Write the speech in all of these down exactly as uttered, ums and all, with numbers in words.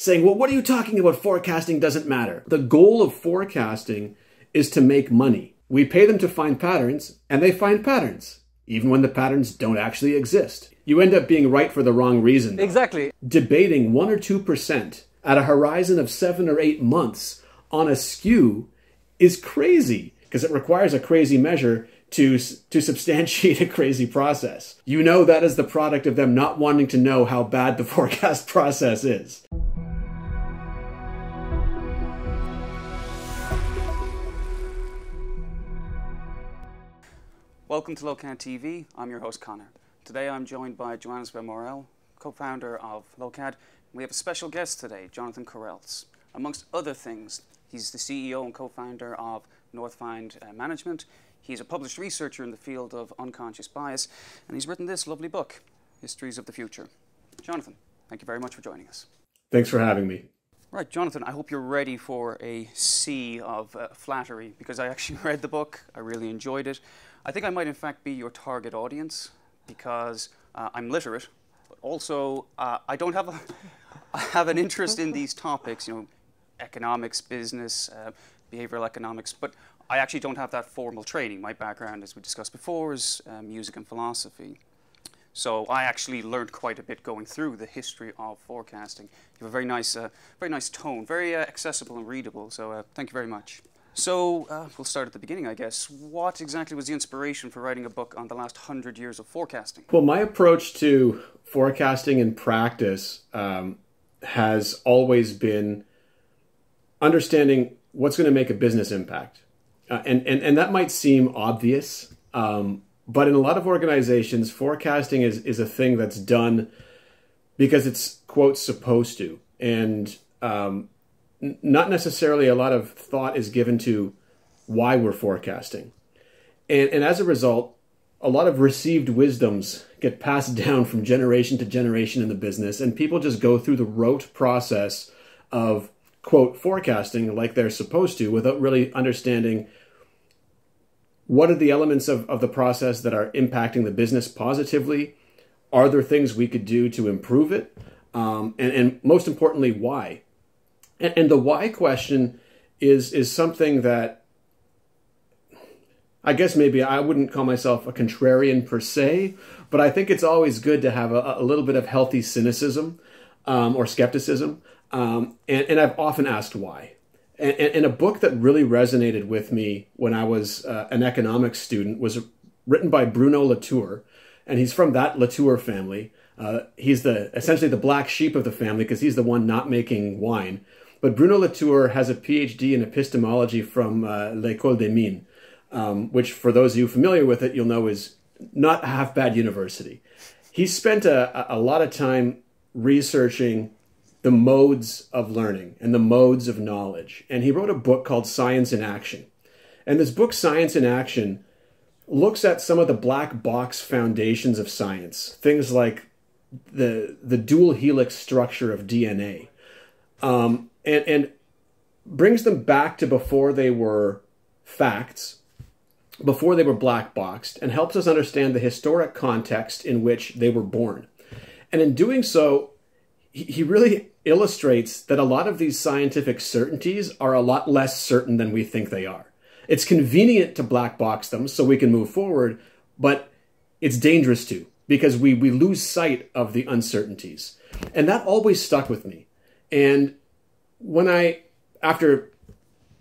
saying, well, what are you talking about? Forecasting doesn't matter. The goal of forecasting is to make money. We pay them to find patterns, and they find patterns, even when the patterns don't actually exist. You end up being right for the wrong reason, though. Exactly. Debating one or two percent at a horizon of seven or eight months on a S K U is crazy, because it requires a crazy measure to, to substantiate a crazy process. You know that is the product of them not wanting to know how bad the forecast process is. Welcome to Lokad T V. I'm your host, Connor. Today I'm joined by Joannes Vermorel, co-founder of Lokad. We have a special guest today, Jonathon Karelse. Amongst other things, he's the C E O and co-founder of Northfind uh, Management. He's a published researcher in the field of unconscious bias, and he's written this lovely book, Histories of the Future. Jonathon, thank you very much for joining us. Thanks for having me. Right, Jonathon, I hope you're ready for a sea of uh, flattery, because I actually read the book. I really enjoyed it. I think I might, in fact, be your target audience, because uh, I'm literate. But also, uh, I don't have a, I have an interest in these topics, you know, economics, business, uh, behavioral economics, but I actually don't have that formal training. My background, as we discussed before, is uh, music and philosophy. So I actually learned quite a bit going through the history of forecasting. You have a very nice, uh, very nice tone, very uh, accessible and readable, so uh, thank you very much. So uh, we'll start at the beginning, I guess. What exactly was the inspiration for writing a book on the last hundred years of forecasting? Well, my approach to forecasting in practice um, has always been understanding what's going to make a business impact. Uh, and, and, and that might seem obvious, um, but in a lot of organizations, forecasting is, is a thing that's done because it's, quote, supposed to. And um, n not necessarily a lot of thought is given to why we're forecasting. And, and as a result, a lot of received wisdoms get passed down from generation to generation in the business, and people just go through the rote process of, quote, forecasting like they're supposed to, without really understanding what are the elements of, of the process that are impacting the business positively. Are there things we could do to improve it? Um, and, and most importantly, why? And, and the why question is, is something that I guess maybe I wouldn't call myself a contrarian per se, but I think it's always good to have a, a little bit of healthy cynicism um, or skepticism. Um, and, and I've often asked why. And, and a book that really resonated with me when I was uh, an economics student was written by Bruno Latour, and he's from that Latour family. Uh, he's the essentially the black sheep of the family because he's the one not making wine. But Bruno Latour has a PhD in epistemology from uh, L'Ecole des Mines, um, which for those of you familiar with it, you'll know is not a half bad university. He spent a, a lot of time researching the modes of learning and the modes of knowledge. And he wrote a book called Science in Action. And this book, Science in Action, looks at some of the black box foundations of science. Things like the, the dual helix structure of D N A. Um, and, and brings them back to before they were facts, before they were black boxed, and helps us understand the historic context in which they were born. And in doing so, he really illustrates that a lot of these scientific certainties are a lot less certain than we think they are. It's convenient to black box them so we can move forward, but it's dangerous too, because we, we lose sight of the uncertainties. And that always stuck with me. And when I, after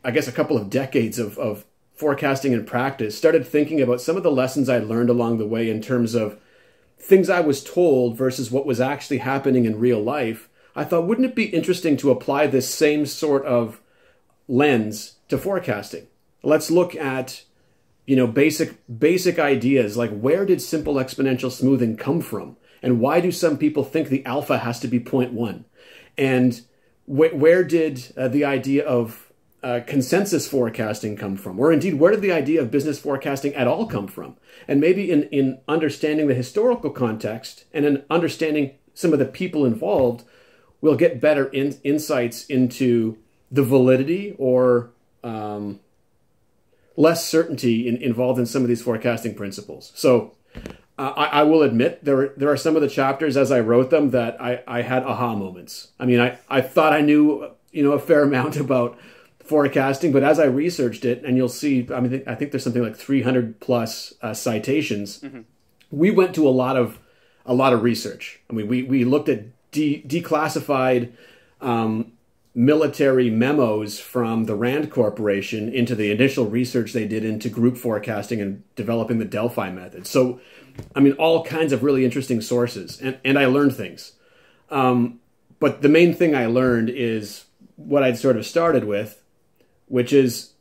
I guess a couple of decades of, of forecasting and practice, started thinking about some of the lessons I learned along the way in terms of things I was told versus what was actually happening in real life, I thought, wouldn't it be interesting to apply this same sort of lens to forecasting? Let's look at, you know, basic, basic ideas like where did simple exponential smoothing come from? And why do some people think the alpha has to be zero point one? And wh where did uh, the idea of uh, consensus forecasting come from? Or indeed, where did the idea of business forecasting at all come from? And maybe in, in understanding the historical context and in understanding some of the people involved, we'll get better in, insights into the validity or um, less certainty in, involved in some of these forecasting principles. So Uh, I, I will admit there were, there are some of the chapters as I wrote them that I, I had aha moments. I mean, I, I thought I knew, you know, a fair amount about forecasting, but as I researched it, and you'll see, I mean, I think there's something like three hundred plus uh, citations. Mm-hmm. We went to a lot of, a lot of research. I mean, we, we looked at de declassified um, military memos from the Rand Corporation into the initial research they did into group forecasting and developing the Delphi method. So, I mean, all kinds of really interesting sources, and, and I learned things. Um, but the main thing I learned is what I'd sort of started with, which is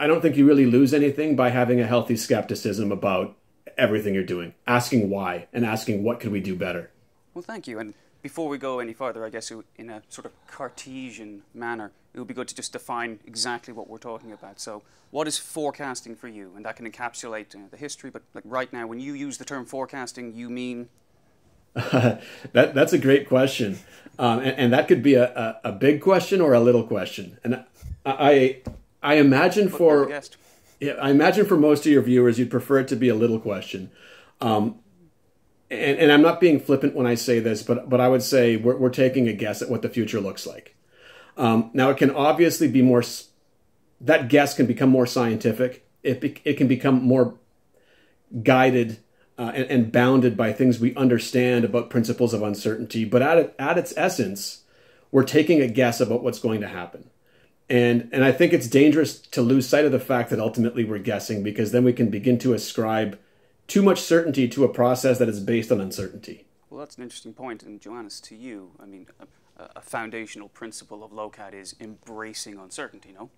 I don't think you really lose anything by having a healthy skepticism about everything you're doing, asking why and asking what could we do better. Well, thank you. And before we go any farther, I guess in a sort of Cartesian manner, it would be good to just define exactly what we're talking about. So what is forecasting for you? And that can encapsulate, you know, the history, but like right now, when you use the term forecasting, you mean? Uh, that, that's a great question. Um, and, and that could be a, a, a big question or a little question. And I, I, I imagine but for... guest. Yeah, I imagine for most of your viewers, you'd prefer it to be a little question. Um, and, and I'm not being flippant when I say this, but, but I would say we're, we're taking a guess at what the future looks like. Um, now, it can obviously be more, that guess can become more scientific. It, be, it can become more guided uh, and, and bounded by things we understand about principles of uncertainty. But at, it, at its essence, we're taking a guess about what's going to happen. And, and I think it's dangerous to lose sight of the fact that ultimately we're guessing, because then we can begin to ascribe too much certainty to a process that is based on uncertainty. Well, that's an interesting point. And Joannes, to you, I mean, a, a foundational principle of Lokad is embracing uncertainty, no?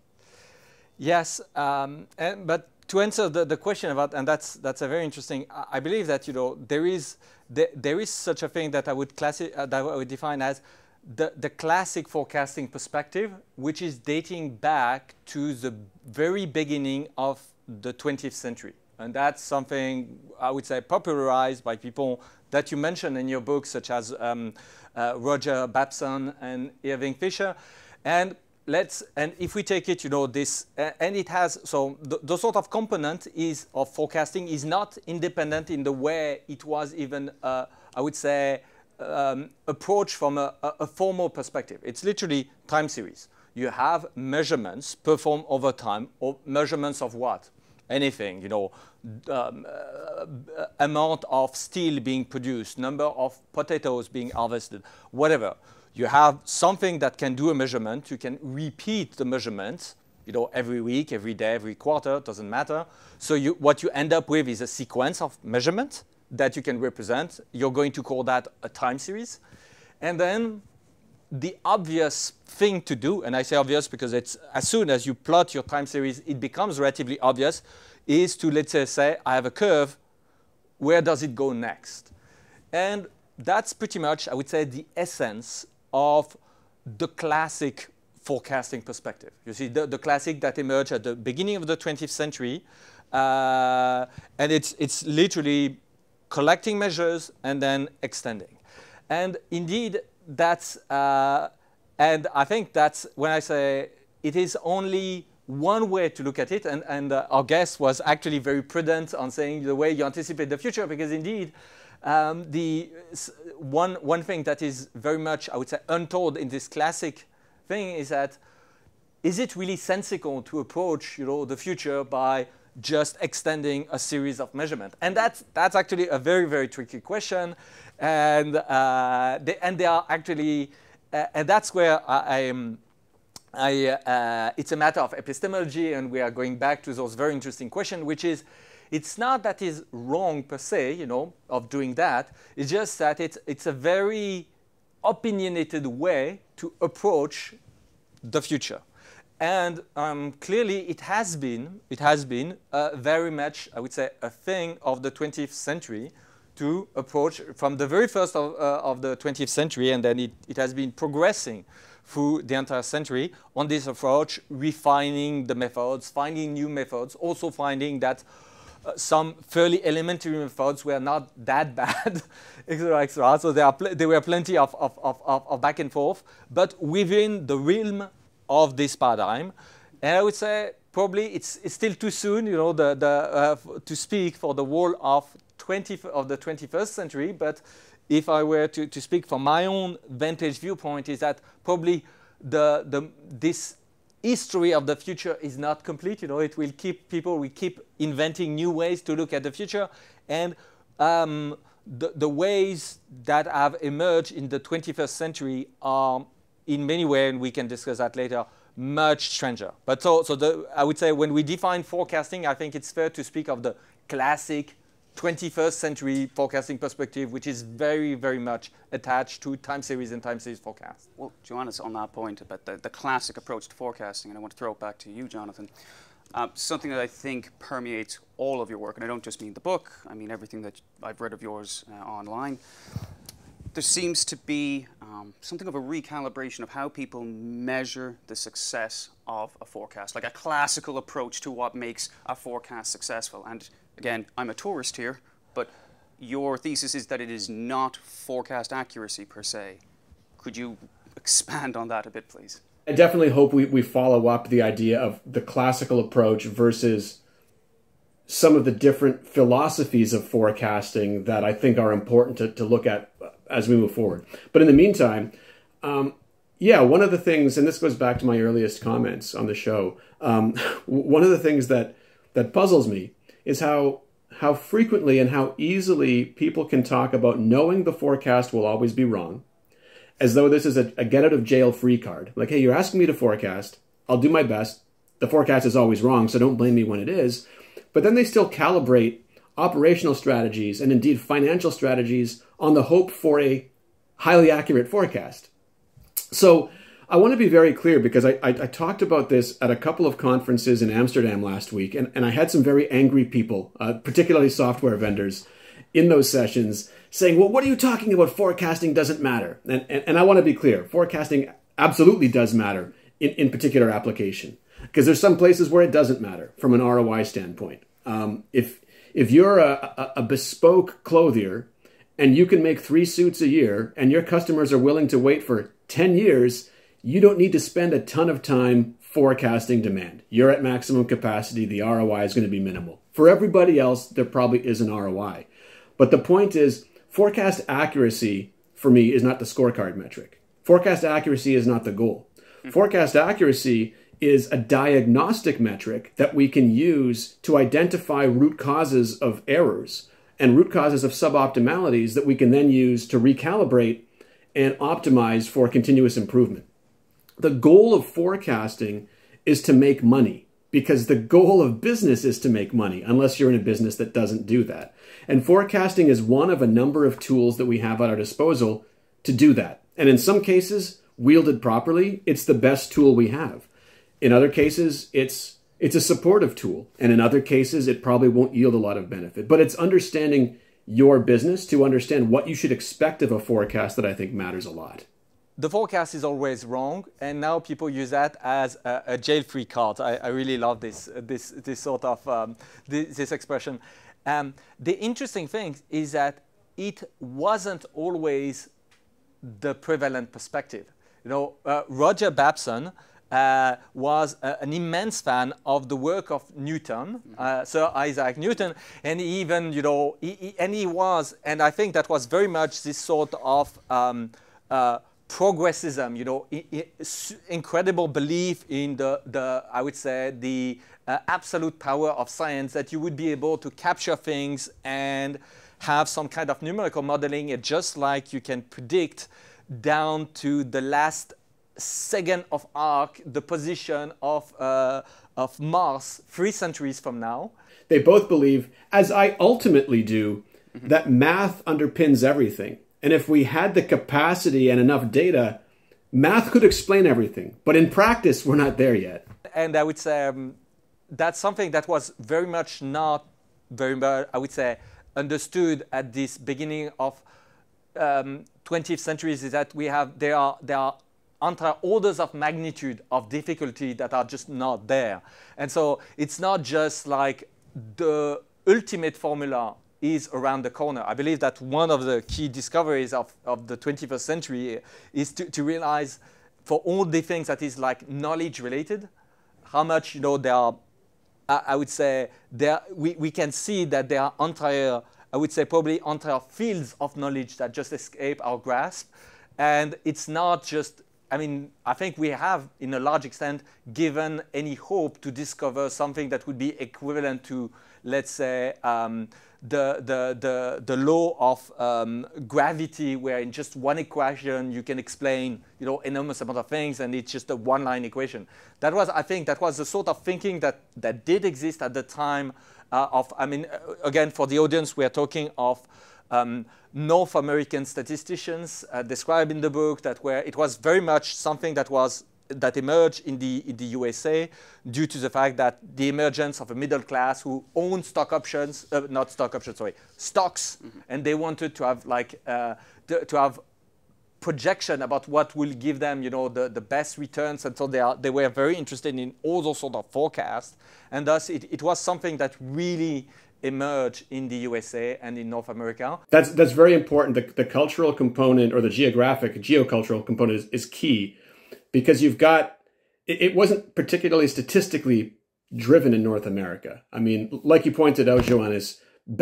Yes, um, and, but to answer the, the question about, and that's, that's a very interesting, I believe that, you know, there is, there, there is such a thing that I would classi- uh, that I would define as The, the classic forecasting perspective, which is dating back to the very beginning of the twentieth century. And that's something, I would say, popularized by people that you mentioned in your book, such as um, uh, Roger Babson and Irving Fisher. And let's, and if we take it, you know, this, uh, and it has, so the, the sort of component is of forecasting is not independent in the way it was even, uh, I would say, Um, approach from a, a, a formal perspective. It's literally time series. You have measurements performed over time, or measurements of what? Anything, you know, um, uh, amount of steel being produced, number of potatoes being harvested, whatever. You have something that can do a measurement. You can repeat the measurements, you know, every week, every day, every quarter, doesn't matter. So you, what you end up with is a sequence of measurements that you can represent. You're going to call that a time series. And then the obvious thing to do, and I say obvious because it's as soon as you plot your time series, it becomes relatively obvious, is to, let's say, say I have a curve, where does it go next? And that's pretty much, I would say, the essence of the classic forecasting perspective. You see, the, the classic that emerged at the beginning of the twentieth century, uh, and it's, it's literally collecting measures and then extending. And indeed, that's, uh, and I think that's when I say it is only one way to look at it, and, and uh, our guest was actually very prudent on saying the way you anticipate the future, because indeed, um, the one, one thing that is very much, I would say, untold in this classic thing is that, is it really sensical to approach, you know, the future by just extending a series of measurements? And that's, that's actually a very, very tricky question. And, uh, they, and they are actually, uh, and that's where I am, I, uh, it's a matter of epistemology, and we are going back to those very interesting questions, which is, it's not that it's wrong per se, you know, of doing that. It's just that it's, it's a very opinionated way to approach the future. And um, clearly, it has been, it has been uh, very much, I would say, a thing of the twentieth century to approach from the very first of, uh, of the twentieth century, and then it, it has been progressing through the entire century on this approach, refining the methods, finding new methods, also finding that uh, some fairly elementary methods were not that bad, et cetera, et cetera. So there, are pl there were plenty of, of, of, of back and forth, but within the realm of this paradigm. And I would say probably it's, it's still too soon, you know, the, the, uh, to speak for the whole of twentieth of the twenty-first century, but if I were to, to speak from my own vantage viewpoint, is that probably the, the, this history of the future is not complete. You know, it will keep people, we keep inventing new ways to look at the future. And um, the, the ways that have emerged in the twenty-first century are in many ways, and we can discuss that later, much stranger. But so, so the, I would say when we define forecasting, I think it's fair to speak of the classic twenty-first century forecasting perspective, which is very, very much attached to time series and time series forecasts. Well, Joannes, on that point about the, the classic approach to forecasting, and I want to throw it back to you, Jonathon, uh, something that I think permeates all of your work, and I don't just mean the book, I mean everything that I've read of yours uh, online. There seems to be um, something of a recalibration of how people measure the success of a forecast, like a classical approach to what makes a forecast successful. And again, I'm a tourist here, but your thesis is that it is not forecast accuracy per se. Could you expand on that a bit, please? I definitely hope we, we follow up the idea of the classical approach versus some of the different philosophies of forecasting that I think are important to, to look at as we move forward. But in the meantime, um, yeah, one of the things, and this goes back to my earliest comments on the show, um, one of the things that, that puzzles me is how, how frequently and how easily people can talk about knowing the forecast will always be wrong, as though this is a, a get-out-of-jail-free card. Like, hey, you're asking me to forecast. I'll do my best. The forecast is always wrong, so don't blame me when it is. But then they still calibrate operational strategies and indeed financial strategies on the hope for a highly accurate forecast. So I want to be very clear, because I, I, I talked about this at a couple of conferences in Amsterdam last week, and, and I had some very angry people, uh, particularly software vendors, in those sessions saying, well, what are you talking about? Forecasting doesn't matter. And, and, and I want to be clear. Forecasting absolutely does matter in, in particular application, because there's some places where it doesn't matter from an R O I standpoint. Um, if, if you're a, a, a bespoke clothier and you can make three suits a year and your customers are willing to wait for ten years, you don't need to spend a ton of time forecasting demand. You're at maximum capacity. The R O I is going to be minimal. For everybody else, there probably is an R O I. But the point is, forecast accuracy, for me, is not the scorecard metric. Forecast accuracy is not the goal. Mm-hmm. Forecast accuracy is a diagnostic metric that we can use to identify root causes of errors and root causes of suboptimalities that we can then use to recalibrate and optimize for continuous improvement. The goal of forecasting is to make money, because the goal of business is to make money, unless you're in a business that doesn't do that. And forecasting is one of a number of tools that we have at our disposal to do that. And in some cases, wielded properly, it's the best tool we have. In other cases, it's, it's a supportive tool. And in other cases, it probably won't yield a lot of benefit. But it's understanding your business to understand what you should expect of a forecast that I think matters a lot. The forecast is always wrong, and now people use that as a, a jail-free card. I, I really love this, this, this sort of um, this, this expression. Um, the interesting thing is that it wasn't always the prevalent perspective. You know, uh, Roger Babson uh, was a, an immense fan of the work of Newton, uh, Sir Isaac Newton, and even you know, he, he, and he was, and I think that was very much this sort of Um, uh, progressism, you know, incredible belief in the, the I would say, the uh, absolute power of science, that you would be able to capture things and have some kind of numerical modeling, and just like you can predict down to the last second of arc, the position of, uh, of Mars three centuries from now. They both believe, as I ultimately do, mm-hmm. that math underpins everything. And if we had the capacity and enough data, math could explain everything. But in practice, we're not there yet. And I would say um, that's something that was very much not very much, I would say, understood at this beginning of um, twentieth centuries, is that we have, there are, there are entire orders of magnitude of difficulty that are just not there. And so it's not just like the ultimate formula is around the corner. I believe that one of the key discoveries of, of the twenty-first century is to, to realize, for all the things that is like knowledge related, how much, you know, there are, I, I would say, there, we, we can see that there are entire, I I would say probably entire fields of knowledge that just escape our grasp. And it's not just, I mean, I think we have, in a large extent, given any hope to discover something that would be equivalent to, let's say, um, the, the, the, the law of um, gravity, where in just one equation you can explain, you know, enormous amount of things, and it's just a one-line equation. That was, I think, that was the sort of thinking that, that did exist at the time uh, of, I mean, again, for the audience, we are talking of Um, North American statisticians uh, described in the book, that where it was very much something that was that emerged in the in the U S A due to the fact that the emergence of a middle class who owned stock options, uh, not stock options, sorry, stocks, mm-hmm. and they wanted to have like uh, to have projection about what will give them, you know, the the best returns, and so they are they were very interested in all those sort of forecasts, and thus it it was something that really emerge in the U S A and in North America. That's that's very important. The, the cultural component, or the geographic, geocultural component is, is key, because you've got, it, it wasn't particularly statistically driven in North America. I mean, like you pointed out, Joannes,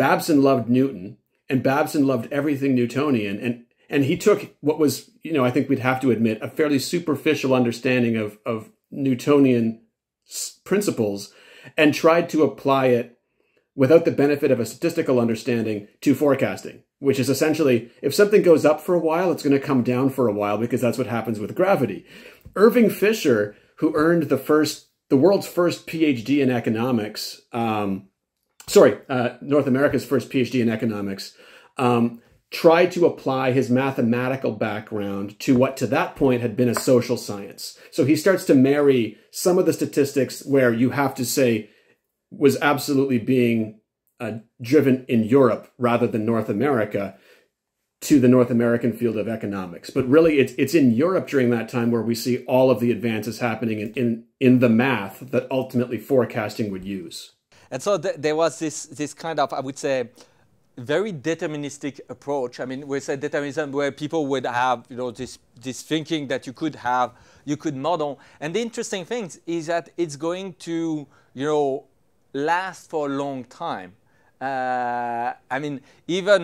Babson loved Newton, and Babson loved everything Newtonian. And, and he took what was, you know, I think we'd have to admit, a fairly superficial understanding of, of Newtonian principles and tried to apply it without the benefit of a statistical understanding to forecasting, which is essentially, if something goes up for a while, it's going to come down for a while, because that's what happens with gravity. Irving Fisher, who earned the first, the world's first PhD in economics, um, sorry, uh, North America's first PhD in economics, um, tried to apply his mathematical background to what to that point had been a social science. So he starts to marry some of the statistics where you have to say, was absolutely being uh, driven in Europe rather than North America, to the North American field of economics. But really, it's, it's in Europe during that time where we see all of the advances happening in, in, in the math that ultimately forecasting would use. And so th there was this, this kind of, I would say, very deterministic approach. I mean, we say determinism, where people would have, you know, this, this thinking that you could have, you could model. And the interesting thing is that it's going to, you know, last for a long time. Uh, I mean, even,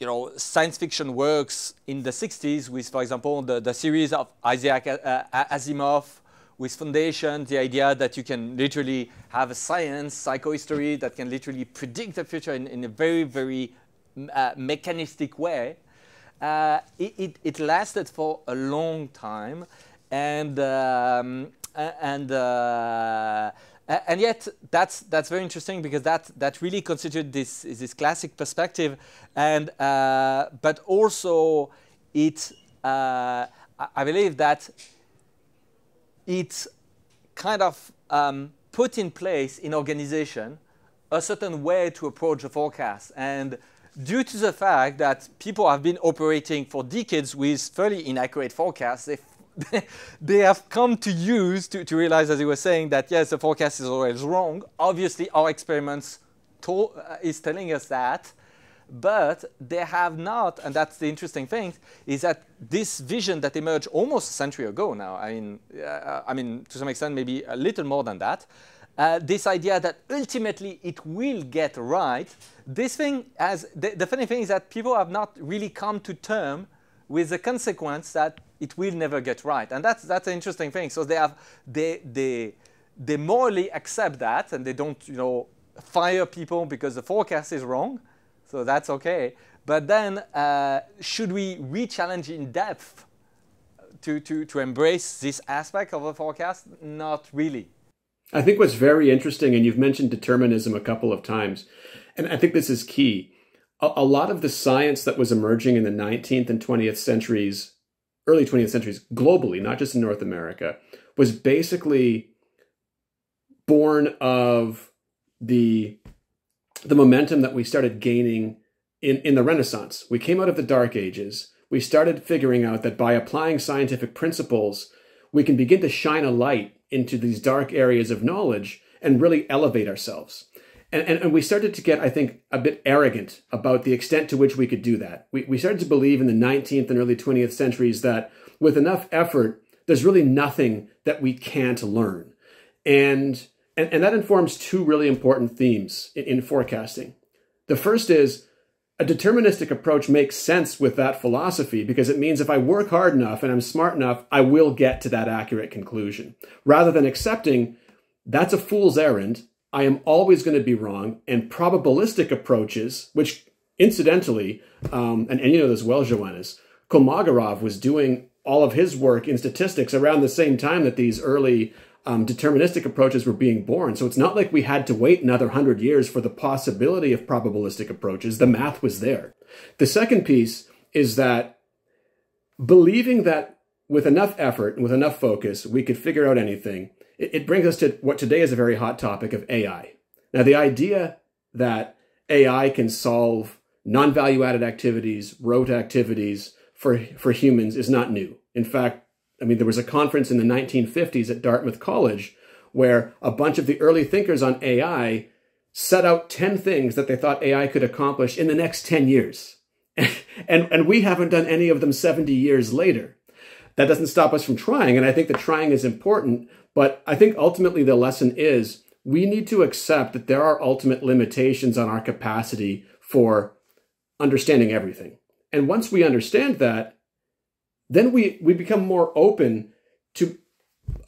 you know, science fiction works in the sixties with, for example, the, the series of Isaac uh, Asimov with Foundation, the idea that you can literally have a science, psychohistory, that can literally predict the future in, in a very, very uh, mechanistic way. Uh, it, it, it lasted for a long time, and, um, and uh, Uh, and yet, that's that's very interesting, because that that really constituted this this classic perspective, and uh, but also it uh, I believe that it kind of um, put in place in organization a certain way to approach the forecast, and due to the fact that people have been operating for decades with fairly inaccurate forecasts, they they have come to use, to, to realize, as you were saying, that yes, the forecast is always wrong. Obviously, our experiments to, uh, is telling us that, but they have not, and that's the interesting thing, is that this vision that emerged almost a century ago now, I mean, uh, I mean to some extent, maybe a little more than that, uh, this idea that ultimately it will get right, this thing has, the, the funny thing is that people have not really come to terms with the consequence that it will never get right. And that's, that's an interesting thing. So they have, they, they, they morally accept that, and they don't, you know, fire people because the forecast is wrong. So that's okay. But then uh, should we re-challenge in depth to, to, to embrace this aspect of a forecast? Not really. I think what's very interesting, and you've mentioned determinism a couple of times, and I think this is key. A, a lot of the science that was emerging in the nineteenth and twentieth centuries, early twentieth centuries globally, not just in North America, was basically born of the, the momentum that we started gaining in, in the Renaissance. We came out of the Dark Ages. We started figuring out that by applying scientific principles, we can begin to shine a light into these dark areas of knowledge and really elevate ourselves. And, and, and we started to get, I think, a bit arrogant about the extent to which we could do that. We, we started to believe in the nineteenth and early twentieth centuries that with enough effort, there's really nothing that we can't learn. And, and, and that informs two really important themes in, in forecasting. The first is a deterministic approach makes sense with that philosophy because it means if I work hard enough and I'm smart enough, I will get to that accurate conclusion. Rather than accepting, that's a fool's errand, I am always going to be wrong, and probabilistic approaches, which incidentally, um, and, and you know this well, Joannes, Kolmogorov was doing all of his work in statistics around the same time that these early um, deterministic approaches were being born. So it's not like we had to wait another hundred years for the possibility of probabilistic approaches. The math was there. The second piece is that believing that with enough effort and with enough focus, we could figure out anything. It brings us to what today is a very hot topic of A I. Now, the idea that A I can solve non-value-added activities, rote activities for, for humans is not new. In fact, I mean, there was a conference in the nineteen fifties at Dartmouth College where a bunch of the early thinkers on A I set out ten things that they thought A I could accomplish in the next ten years. and, and we haven't done any of them seventy years later. That doesn't stop us from trying, and I think that trying is important, but I think ultimately the lesson is we need to accept that there are ultimate limitations on our capacity for understanding everything. And once we understand that, then we, we become more open to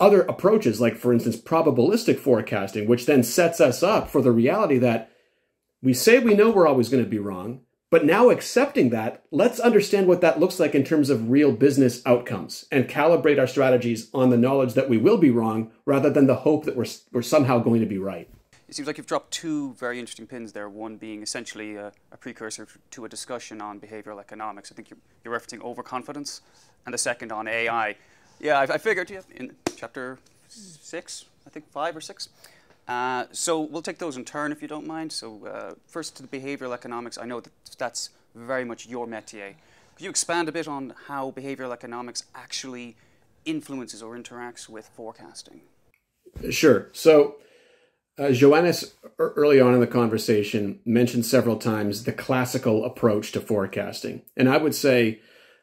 other approaches, like, for instance, probabilistic forecasting, which then sets us up for the reality that we say we know we're always going to be wrong. But now accepting that, let's understand what that looks like in terms of real business outcomes and calibrate our strategies on the knowledge that we will be wrong rather than the hope that we're, we're somehow going to be right. It seems like you've dropped two very interesting pins there, one being essentially a, a precursor to a discussion on behavioral economics. I think you're, you're referencing overconfidence, and the second on A I. Yeah, I, I figured yeah, in chapter six, I think five or six. Uh, so we'll take those in turn, if you don't mind. So uh, first to the behavioral economics. I know that that's very much your métier. Could you expand a bit on how behavioral economics actually influences or interacts with forecasting? Sure. So uh, Joannes, early on in the conversation, mentioned several times the classical approach to forecasting. And I would say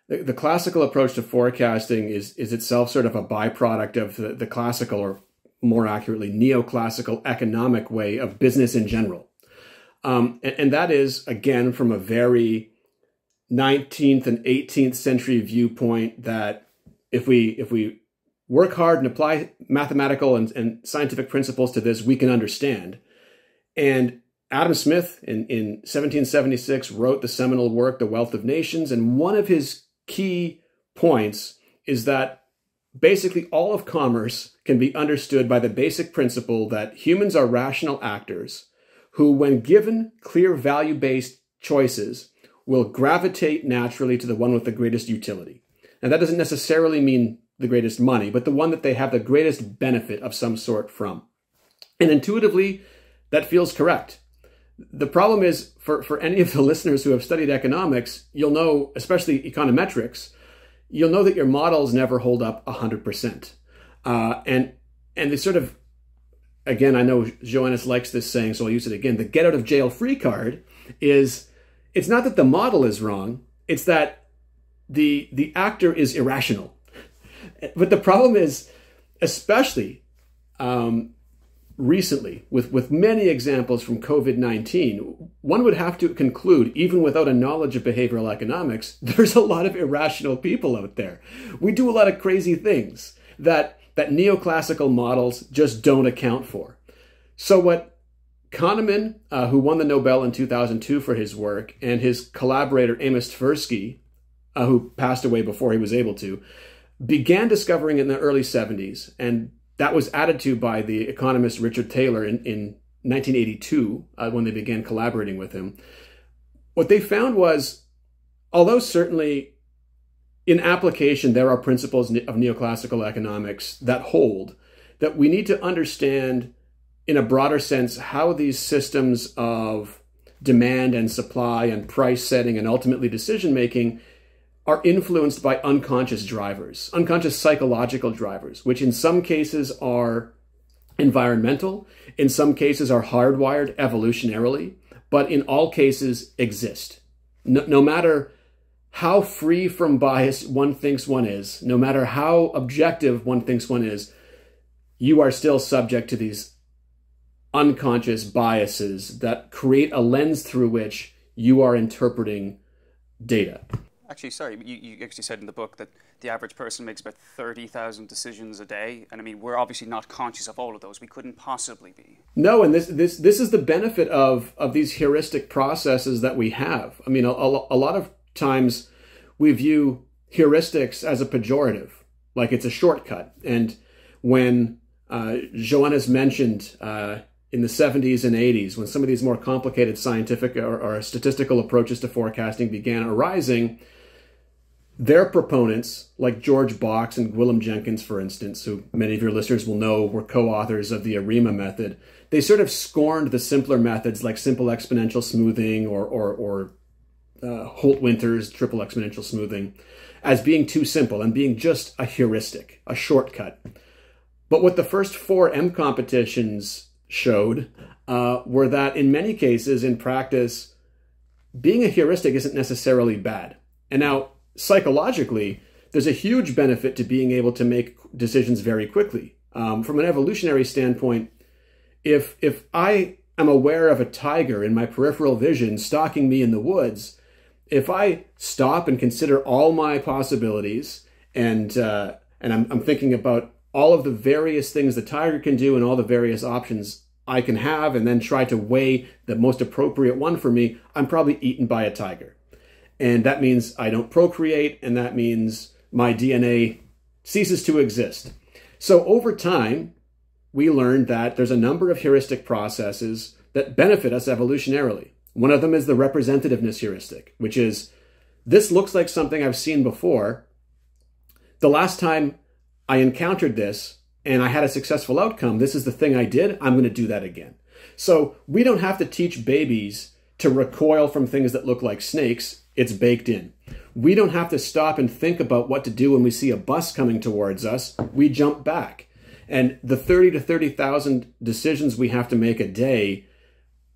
the, the classical approach to forecasting is, is itself sort of a byproduct of the, the classical or more accurately, neoclassical economic way of business in general. Um, and, and that is, again, from a very nineteenth and eighteenth century viewpoint that if we, if we work hard and apply mathematical and, and scientific principles to this, we can understand. And Adam Smith in, in seventeen seventy-six wrote the seminal work, The Wealth of Nations. And one of his key points is that basically, all of commerce can be understood by the basic principle that humans are rational actors who, when given clear value-based choices, will gravitate naturally to the one with the greatest utility. And that doesn't necessarily mean the greatest money, but the one that they have the greatest benefit of some sort from. And intuitively, that feels correct. The problem is, for, for any of the listeners who have studied economics, you'll know, especially econometrics, you'll know that your models never hold up one hundred percent. Uh, and and they sort of, again, I know Joannes likes this saying, so I'll use it again. The get out of jail free card is, it's not that the model is wrong, it's that the, the actor is irrational. But the problem is, especially um, recently, with, with many examples from COVID nineteen, one would have to conclude, even without a knowledge of behavioral economics, there's a lot of irrational people out there. We do a lot of crazy things that, that neoclassical models just don't account for. So what Kahneman, uh, who won the Nobel in two thousand two for his work, and his collaborator Amos Tversky, uh, who passed away before he was able to, began discovering in the early seventies, and that was added to by the economist Richard Thaler in, in nineteen eighty-two, uh, when they began collaborating with him. What they found was, although certainly in application there are principles of neoclassical economics that hold, that we need to understand in a broader sense how these systems of demand and supply and price setting and ultimately decision-making are influenced by unconscious drivers, unconscious psychological drivers, which in some cases are environmental, in some cases are hardwired evolutionarily, but in all cases exist. No, no matter how free from bias one thinks one is, no matter how objective one thinks one is, you are still subject to these unconscious biases that create a lens through which you are interpreting data. Actually, sorry, you, you actually said in the book that the average person makes about thirty thousand decisions a day. And I mean, we're obviously not conscious of all of those. We couldn't possibly be. No, and this this this is the benefit of, of these heuristic processes that we have. I mean, a, a lot of times we view heuristics as a pejorative, like it's a shortcut. And when uh, Joannes mentioned uh, in the seventies and eighties, when some of these more complicated scientific or, or statistical approaches to forecasting began arising, their proponents, like George Box and Gwilym Jenkins, for instance, who many of your listeners will know were co-authors of the ARIMA method, they sort of scorned the simpler methods like simple exponential smoothing or, or, or uh, Holt Winters triple exponential smoothing as being too simple and being just a heuristic, a shortcut. But what the first four M competitions showed uh, were that in many cases, in practice, being a heuristic isn't necessarily bad. And now, psychologically, there's a huge benefit to being able to make decisions very quickly. Um, from an evolutionary standpoint, if, if I am aware of a tiger in my peripheral vision stalking me in the woods, if I stop and consider all my possibilities and, uh, and I'm, I'm thinking about all of the various things the tiger can do and all the various options I can have and then try to weigh the most appropriate one for me, I'm probably eaten by a tiger. And that means I don't procreate, and that means my D N A ceases to exist. So over time, we learned that there's a number of heuristic processes that benefit us evolutionarily. One of them is the representativeness heuristic, which is, this looks like something I've seen before. The last time I encountered this and I had a successful outcome, this is the thing I did, I'm going to do that again. So we don't have to teach babies to recoil from things that look like snakes. It's baked in. We don't have to stop and think about what to do when we see a bus coming towards us. We jump back. And the thirty to thirty thousand decisions we have to make a day,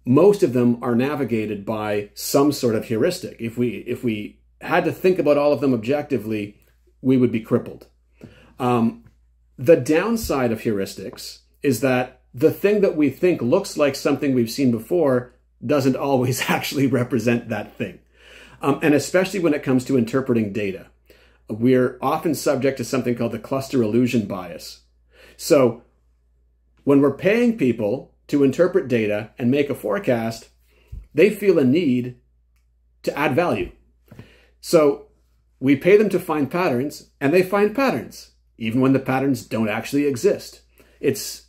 most of them are navigated by some sort of heuristic. If we, if we had to think about all of them objectively, we would be crippled. Um, the downside of heuristics is that the thing that we think looks like something we've seen before doesn't always actually represent that thing. Um, and especially when it comes to interpreting data, we're often subject to something called the cluster illusion bias. So when we're paying people to interpret data and make a forecast, they feel a need to add value. So we pay them to find patterns, and they find patterns, even when the patterns don't actually exist. It's,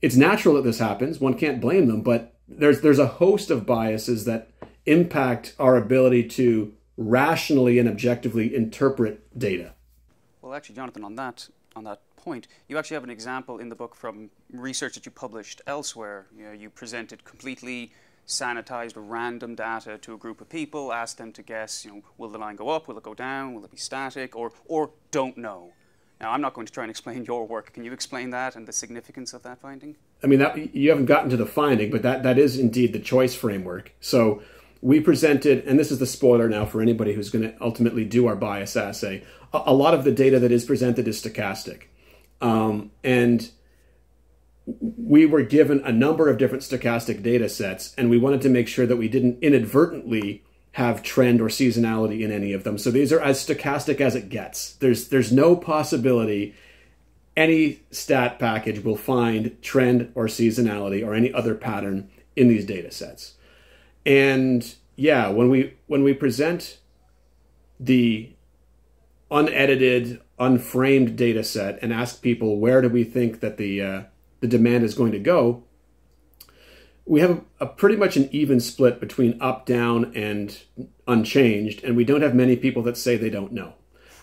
it's natural that this happens. One can't blame them, but there's, there's a host of biases that impact our ability to rationally and objectively interpret data. Well, actually, Jonathon, on that, on that point, you actually have an example in the book from research that you published elsewhere. You know, you presented completely sanitized random data to a group of people, asked them to guess, you know, will the line go up, will it go down, will it be static, or, or don't know. Now, I'm not going to try and explain your work. Can you explain that and the significance of that finding? I mean, that, you haven't gotten to the finding, but that, that is indeed the choice framework. So we presented, and this is the spoiler now for anybody who's going to ultimately do our bias assay, a, a lot of the data that is presented is stochastic. Um, and we were given a number of different stochastic data sets, and we wanted to make sure that we didn't inadvertently have trend or seasonality in any of them. So these are as stochastic as it gets. There's, there's no possibility any stat package will find trend or seasonality or any other pattern in these data sets. And yeah, when we when we present the unedited, unframed data set and ask people where do we think that the uh, the demand is going to go, we have a, a pretty much an even split between up, down, and unchanged, and we don't have many people that say they don't know.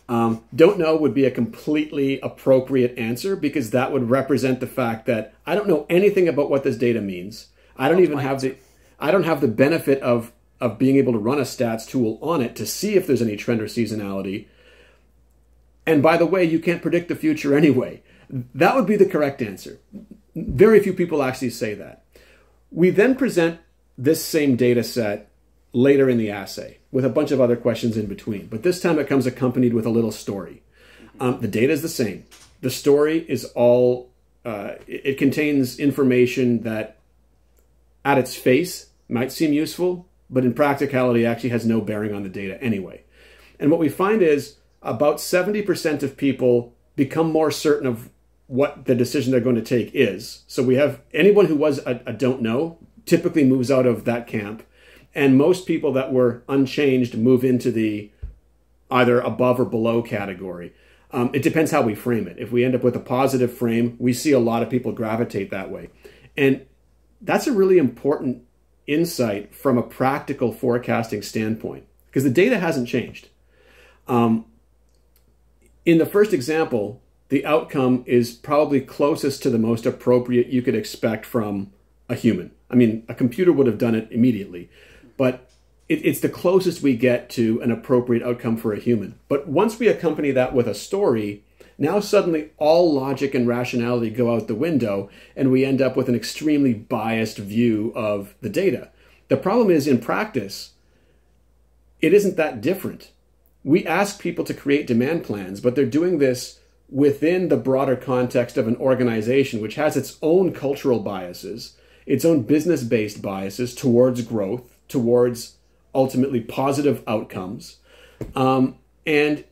Um, don't know would be a completely appropriate answer because that would represent the fact that I don't know anything about what this data means. I don't even have the... I don't have the benefit of, of being able to run a stats tool on it to see if there's any trend or seasonality. And by the way, you can't predict the future anyway. That would be the correct answer. Very few people actually say that. We then present this same data set later in the assay with a bunch of other questions in between. But this time it comes accompanied with a little story. Um, the data is the same. The story is all, uh, it, it contains information that at its face might seem useful, but in practicality actually has no bearing on the data anyway. And what we find is about seventy percent of people become more certain of what the decision they're going to take is. So we have anyone who was a, a don't know typically moves out of that camp. And most people that were unchanged move into the either above or below category. Um, it depends how we frame it. If we end up with a positive frame, we see a lot of people gravitate that way. And that's a really important insight from a practical forecasting standpoint, because the data hasn't changed. Um, in the first example, the outcome is probably closest to the most appropriate you could expect from a human. I mean, a computer would have done it immediately, but it, it's the closest we get to an appropriate outcome for a human. But once we accompany that with a story, now suddenly all logic and rationality go out the window, and we end up with an extremely biased view of the data. The problem is, in practice, it isn't that different. We ask people to create demand plans, but they're doing this within the broader context of an organization which has its own cultural biases, its own business-based biases towards growth, towards ultimately positive outcomes. Um, and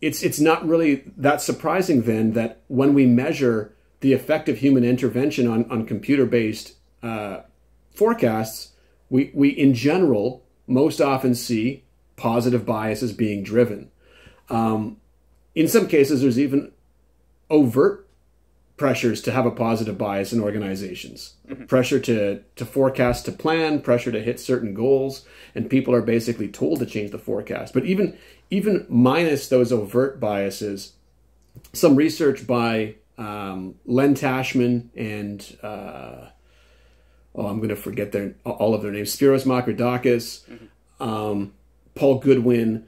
it's, it's not really that surprising then that when we measure the effect of human intervention on, on computer-based uh, forecasts, we, we in general most often see positive biases being driven. Um, in some cases, there's even overt pressures to have a positive bias in organizations, mm-hmm. pressure to, to forecast, to plan, pressure to hit certain goals, and people are basically told to change the forecast. But even, even minus those overt biases, some research by um, Len Tashman and, uh, oh, I'm going to forget their, all of their names, Spiros, mm-hmm. um, Paul Goodwin.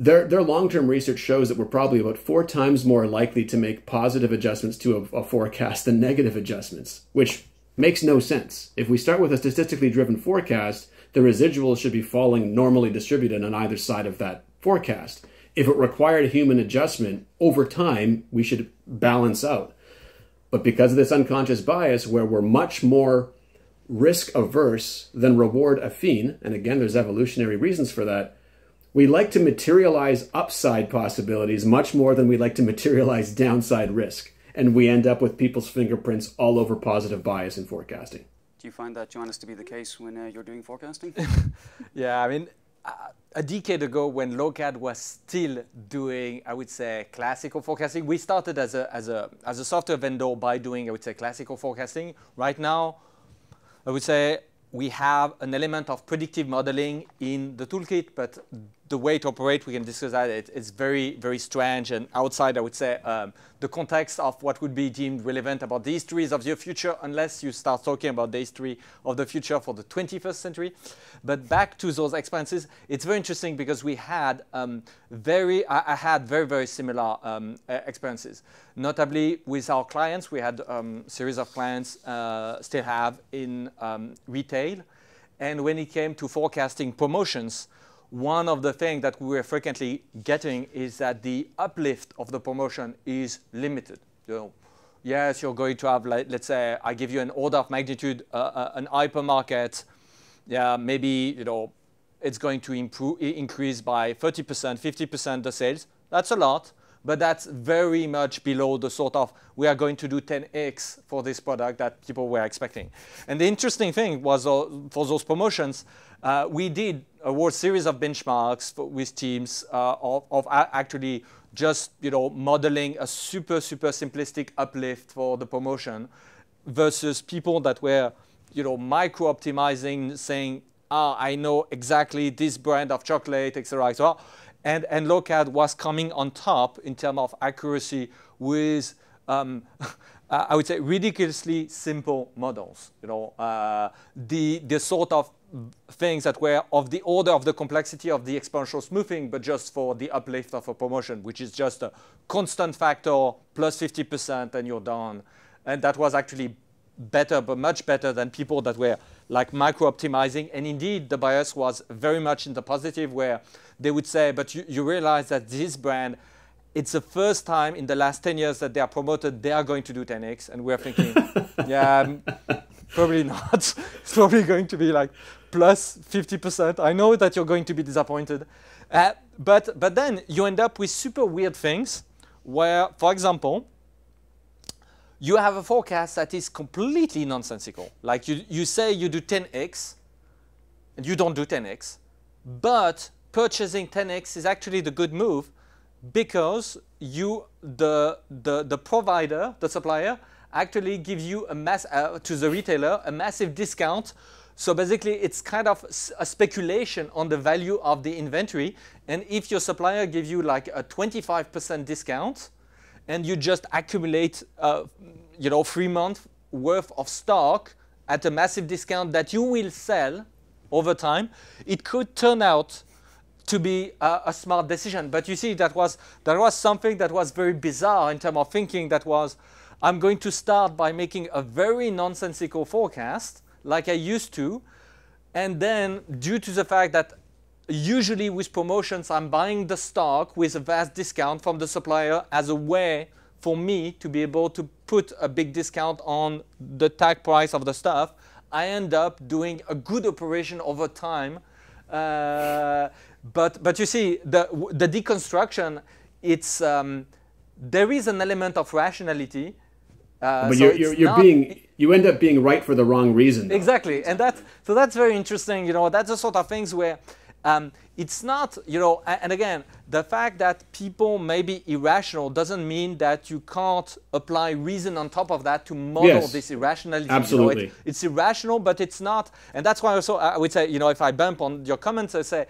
Their, their long-term research shows that we're probably about four times more likely to make positive adjustments to a, a forecast than negative adjustments, which makes no sense. If we start with a statistically driven forecast, the residuals should be falling normally distributed on either side of that forecast. If it required human adjustment, over time, we should balance out. But because of this unconscious bias, where we're much more risk-averse than reward-affine, and again, there's evolutionary reasons for that, we like to materialize upside possibilities much more than we like to materialize downside risk. And we end up with people's fingerprints all over positive bias in forecasting. Do you find that, Joannes, to be the case when uh, you're doing forecasting? Yeah, I mean, uh, a decade ago when Lokad was still doing, I would say, classical forecasting, we started as a, as a, as a software vendor by doing, I would say, classical forecasting. Right now, I would say, we have an element of predictive modeling in the toolkit, but the way to operate, we can discuss that. It, it's very, very strange and outside, I would say, um, the context of what would be deemed relevant about the histories of your future, unless you start talking about the history of the future for the twenty-first century. But back to those experiences, it's very interesting because we had um, very, I, I had very, very similar um, experiences. Notably with our clients, we had a um, series of clients uh, still have in um, retail. And when it came to forecasting promotions, one of the things that we were frequently getting is that the uplift of the promotion is limited. You know, yes, you're going to have, like, let's say, I give you an order of magnitude, uh, uh, an hypermarket. Yeah, maybe you know, it's going to improve, increase by thirty percent, fifty percent the sales. That's a lot, but that's very much below the sort of we are going to do ten X for this product that people were expecting. And the interesting thing was uh, for those promotions, uh, we did a whole series of benchmarks for, with teams uh, of, of actually just you know modeling a super super simplistic uplift for the promotion versus people that were you know micro optimizing, saying ah I know exactly this brand of chocolate, et cetera, et cetera. And and Lokad was coming on top in terms of accuracy with um, I would say ridiculously simple models. You know uh, the the sort of things that were of the order of the complexity of the exponential smoothing, but just for the uplift of a promotion, which is just a constant factor plus fifty percent and you're done. And that was actually better, but much better than people that were like micro-optimizing. And indeed, the bias was very much in the positive where they would say, but you, you realize that this brand, it's the first time in the last ten years that they are promoted, they are going to do ten X. And we're thinking, yeah, probably not. It's probably going to be like plus fifty percent. I know that you're going to be disappointed. Uh, but, but then you end up with super weird things where, for example, you have a forecast that is completely nonsensical. Like you, you say you do ten X, and you don't do ten X, but purchasing ten X is actually the good move because you, the, the, the provider, the supplier, actually gives you a mass, uh, to the retailer, a massive discount. So basically, it's kind of a speculation on the value of the inventory. And if your supplier gives you like a twenty-five percent discount, and you just accumulate, uh, you know, three months worth of stock at a massive discount that you will sell over time, it could turn out to be a, a smart decision. But you see, that was, that was something that was very bizarre in terms of thinking. That was, I'm going to start by making a very nonsensical forecast, like I used to, and then due to the fact that usually with promotions, I'm buying the stock with a vast discount from the supplier as a way for me to be able to put a big discount on the tag price of the stuff, I end up doing a good operation over time. Uh, but, but you see, the, the deconstruction, it's, um, there is an element of rationality. Uh, but so you're, you're, you're not, being, you end up being right for the wrong reason. Though. Exactly. And that, so that's very interesting. You know, that's the sort of things where Um, it's not, you know, and again, the fact that people may be irrational doesn't mean that you can't apply reason on top of that to model yes, this irrationality. Absolutely. You know, it, it's irrational, but it's not. And that's why also I would say, you know, if I bump on your comments, I say,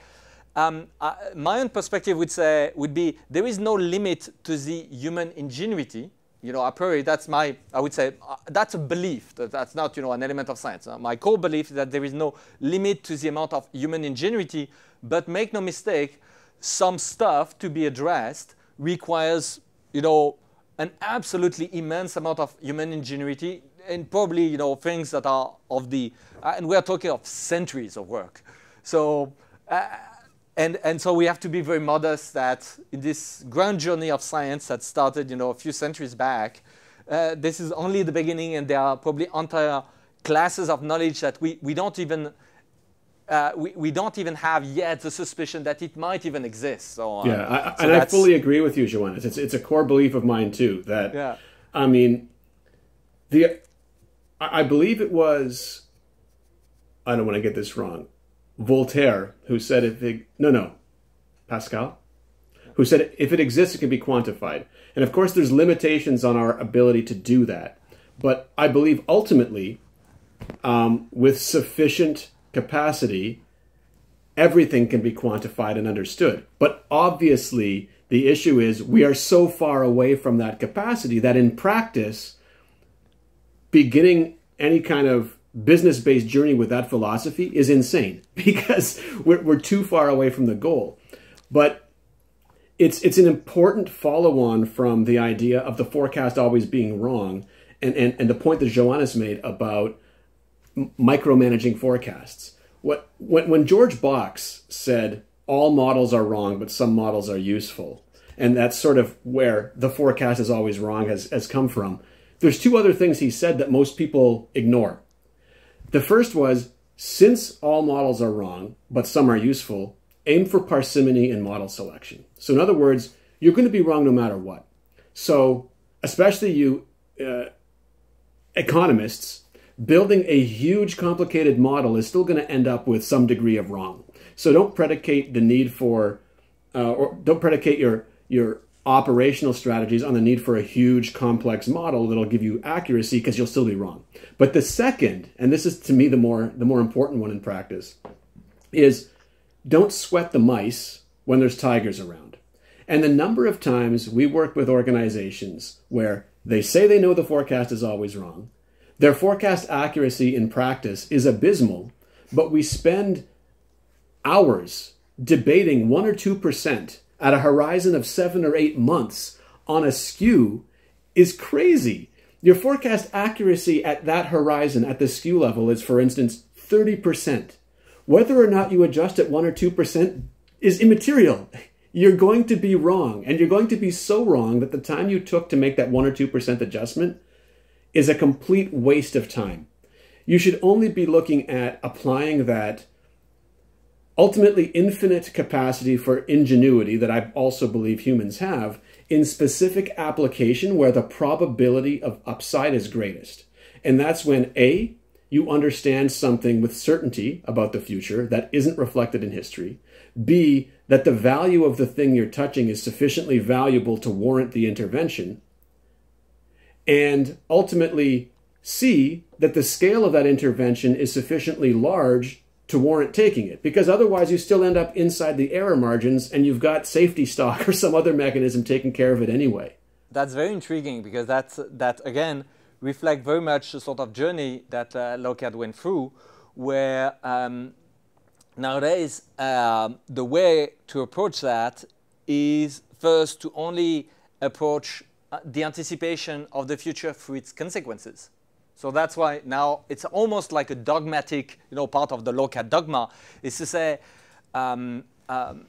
um, I, my own perspective would say, would be, there is no limit to the human ingenuity. You know, a priori, that's my, I would say, uh, that's a belief. That, that's not, you know, an element of science. Uh, my core belief is that there is no limit to the amount of human ingenuity. But make no mistake, some stuff to be addressed requires, you know, an absolutely immense amount of human ingenuity and probably, you know, things that are of the, uh, and we're talking of centuries of work. So, uh, And, and so we have to be very modest that in this grand journey of science that started, you know, a few centuries back, uh, this is only the beginning, and there are probably entire classes of knowledge that we, we don't even uh, we, we don't even have yet the suspicion that it might even exist. So, um, yeah, I, so and I fully agree with you, Joannes. It's it's a core belief of mine too. That yeah. I mean, the I believe it was I don't want to get this wrong. Voltaire, who said, if it, no, no, Pascal, who said, if it exists, it can be quantified. And of course, there's limitations on our ability to do that. But I believe ultimately, um, with sufficient capacity, everything can be quantified and understood. But obviously, the issue is we are so far away from that capacity that in practice, beginning any kind of business-based journey with that philosophy is insane because we're, we're too far away from the goal. But it's it's an important follow-on from the idea of the forecast always being wrong and, and, and the point that Joannes made about micromanaging forecasts. What when, when George Box said, all models are wrong, but some models are useful, and that's sort of where the forecast is always wrong has, has come from, there's two other things he said that most people ignore. The first was, since all models are wrong, but some are useful, aim for parsimony in model selection. So in other words, you're going to be wrong no matter what. So especially you uh, economists, building a huge complicated model is still going to end up with some degree of wrong. So don't predicate the need for, uh, or don't predicate your, your operational strategies on the need for a huge complex model that'll give you accuracy because you'll still be wrong. But the second, and this is to me the more the more important one in practice, is don't sweat the mice when there's tigers around. And the number of times we work with organizations where they say they know the forecast is always wrong, their forecast accuracy in practice is abysmal, but we spend hours debating one or two percent at a horizon of seven or eight months on a S K U is crazy. Your forecast accuracy at that horizon, at the S K U level, is, for instance, thirty percent. Whether or not you adjust at one or two percent is immaterial. You're going to be wrong, and you're going to be so wrong that the time you took to make that one or two percent adjustment is a complete waste of time. you should only be looking at applying that ultimately infinite capacity for ingenuity that I also believe humans have in specific application where the probability of upside is greatest. And that's when A, you understand something with certainty about the future that isn't reflected in history. B, that the value of the thing you're touching is sufficiently valuable to warrant the intervention. And ultimately, C, that the scale of that intervention is sufficiently large to warrant taking it. Because otherwise, you still end up inside the error margins and you've got safety stock or some other mechanism taking care of it anyway. That's very intriguing because that's, that, again, reflect very much the sort of journey that uh, Lokad went through, where um, nowadays uh, the way to approach that is first to only approach the anticipation of the future through its consequences. So that's why now it's almost like a dogmatic, you know, part of the Lokad dogma is to say um, um,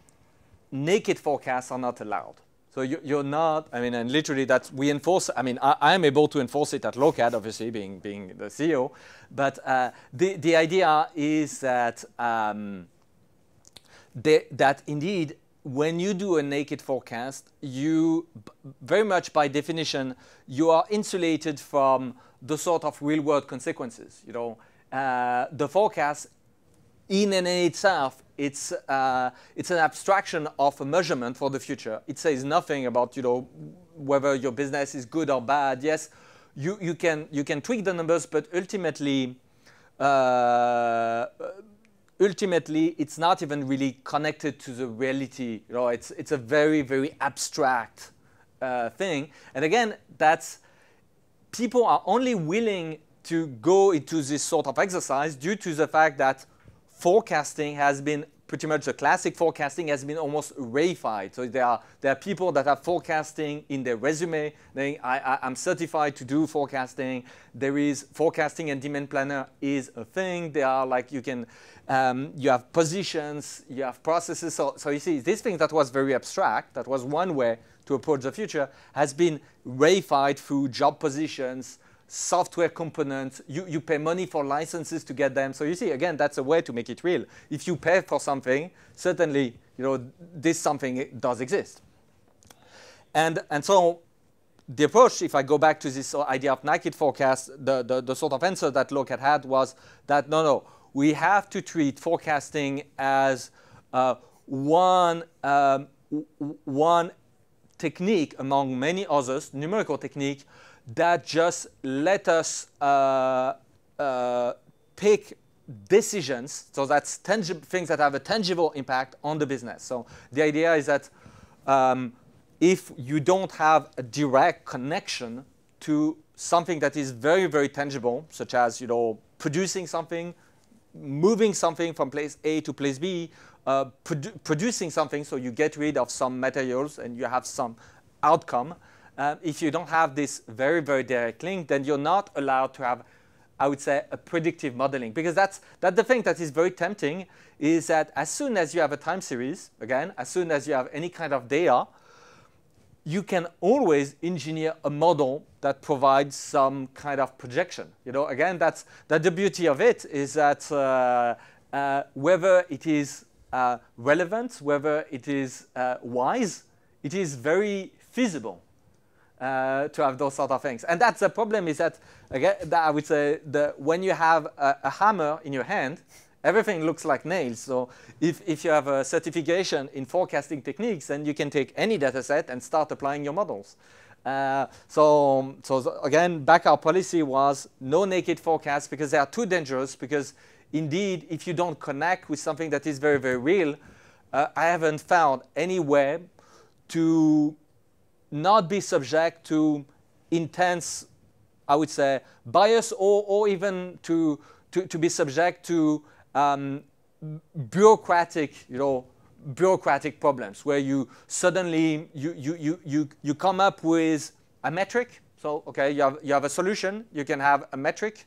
naked forecasts are not allowed. So you, you're not, I mean, and literally that's, we enforce, I mean, I, I'm able to enforce it at Lokad, obviously, being, being the C E O. But uh, the, the idea is that, um, they, that indeed, when you do a naked forecast, you very much by definition, you are insulated from the sort of real world consequences. You know, uh, the forecast in and in itself, It's, uh, it's an abstraction of a measurement for the future. It says nothing about, you know, whether your business is good or bad. Yes, you, you, can, you can tweak the numbers, but ultimately, uh, ultimately, it's not even really connected to the reality. You know, it's, it's a very, very abstract uh, thing. And again, that's, people are only willing to go into this sort of exercise due to the fact that forecasting has been pretty much the classic forecasting has been almost reified. So there are, there are people that have forecasting in their resume. They, I, I, I'm certified to do forecasting. There is forecasting and demand planner is a thing. There are like you can, um, you have positions, you have processes. So, so you see this thing that was very abstract, that was one way to approach the future, has been reified through job positions, software components, you, you pay money for licenses to get them. So you see, again, that's a way to make it real. If you pay for something, certainly, you know, this something does exist. And, and so the approach, if I go back to this idea of naked forecast, the, the, the sort of answer that Lokad had was that, no, no, we have to treat forecasting as uh, one, um, one technique among many others, numerical technique, that just let us uh, uh, pick decisions, so that's tangible things that have a tangible impact on the business. So the idea is that um, if you don't have a direct connection to something that is very, very tangible, such as, you know, producing something, moving something from place A to place B, uh, produ producing something, so you get rid of some materials and you have some outcome. Uh, if you don't have this very, very direct link, then you're not allowed to have, I would say, a predictive modeling. Because that's, that's the thing that is very tempting, is that as soon as you have a time series, again, as soon as you have any kind of data, you can always engineer a model that provides some kind of projection. You know, again, that's, that's the beauty of it, is that uh, uh, whether it is uh, relevant, whether it is uh, wise, it is very feasible. Uh, to have those sort of things. And that's the problem is that, again, that I would say that when you have a, a hammer in your hand, everything looks like nails. So if, if you have a certification in forecasting techniques, then you can take any data set and start applying your models. Uh, so, so again, back our policy was no naked forecasts because they are too dangerous because indeed, if you don't connect with something that is very, very real, uh, I haven't found any way to not be subject to intense, I would say, bias or, or even to, to, to be subject to um, bureaucratic, you know, bureaucratic problems where you suddenly, you, you, you, you, you come up with a metric. So, okay, you have, you have a solution, you can have a metric,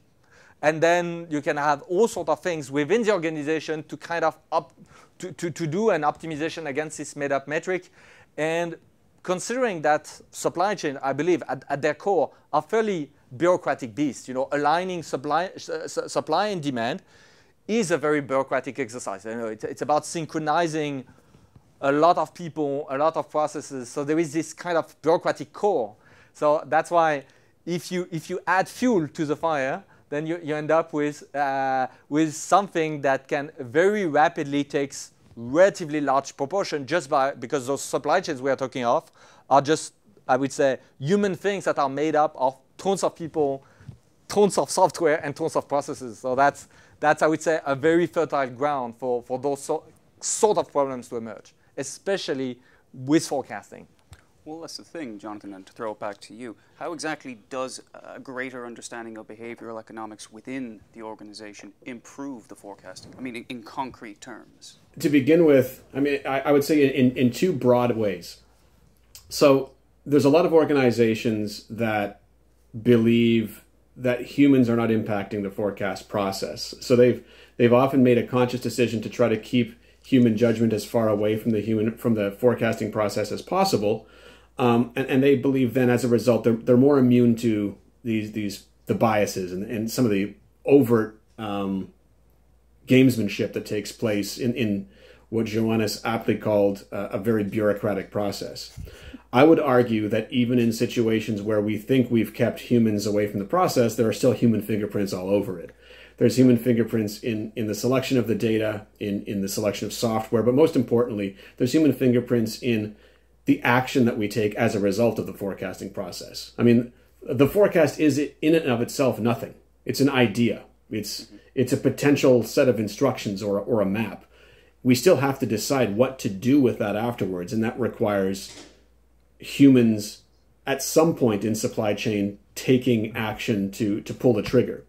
and then you can have all sorts of things within the organization to kind of up, to, to, to do an optimization against this made up metric. And considering that supply chain, I believe, at, at their core, are fairly bureaucratic beast. You know, aligning supply, uh, supply and demand is a very bureaucratic exercise. You know, it's, it's about synchronizing a lot of people, a lot of processes. So there is this kind of bureaucratic core. So that's why if you, if you add fuel to the fire, then you, you end up with, uh, with something that can very rapidly takes relatively large proportion just by, because those supply chains we are talking of are just, I would say, human things that are made up of tons of people, tons of software, and tons of processes. So that's, that's I would say, a very fertile ground for, for those so, sort of problems to emerge, especially with forecasting. Well, that's the thing, Jonathon, and to throw it back to you, how exactly does a greater understanding of behavioral economics within the organization improve the forecasting? I mean, in, in concrete terms. To begin with, I mean, I, I would say in, in two broad ways. So there's a lot of organizations that believe that humans are not impacting the forecast process. So they've, they've often made a conscious decision to try to keep human judgment as far away from the, human, from the forecasting process as possible. Um, and, and they believe then, as a result, they're, they're more immune to these, these the biases and, and some of the overt um, gamesmanship that takes place in, in what Joannes aptly called uh, a very bureaucratic process. I would argue that even in situations where we think we've kept humans away from the process, there are still human fingerprints all over it. There's human fingerprints in, in the selection of the data, in, in the selection of software, but most importantly, there's human fingerprints in the action that we take as a result of the forecasting process. I mean, the forecast is in and of itself nothing. It's an idea. It's, it's a potential set of instructions or, or a map. We still have to decide what to do with that afterwards, and that requires humans at some point in supply chain taking action to, to pull the trigger.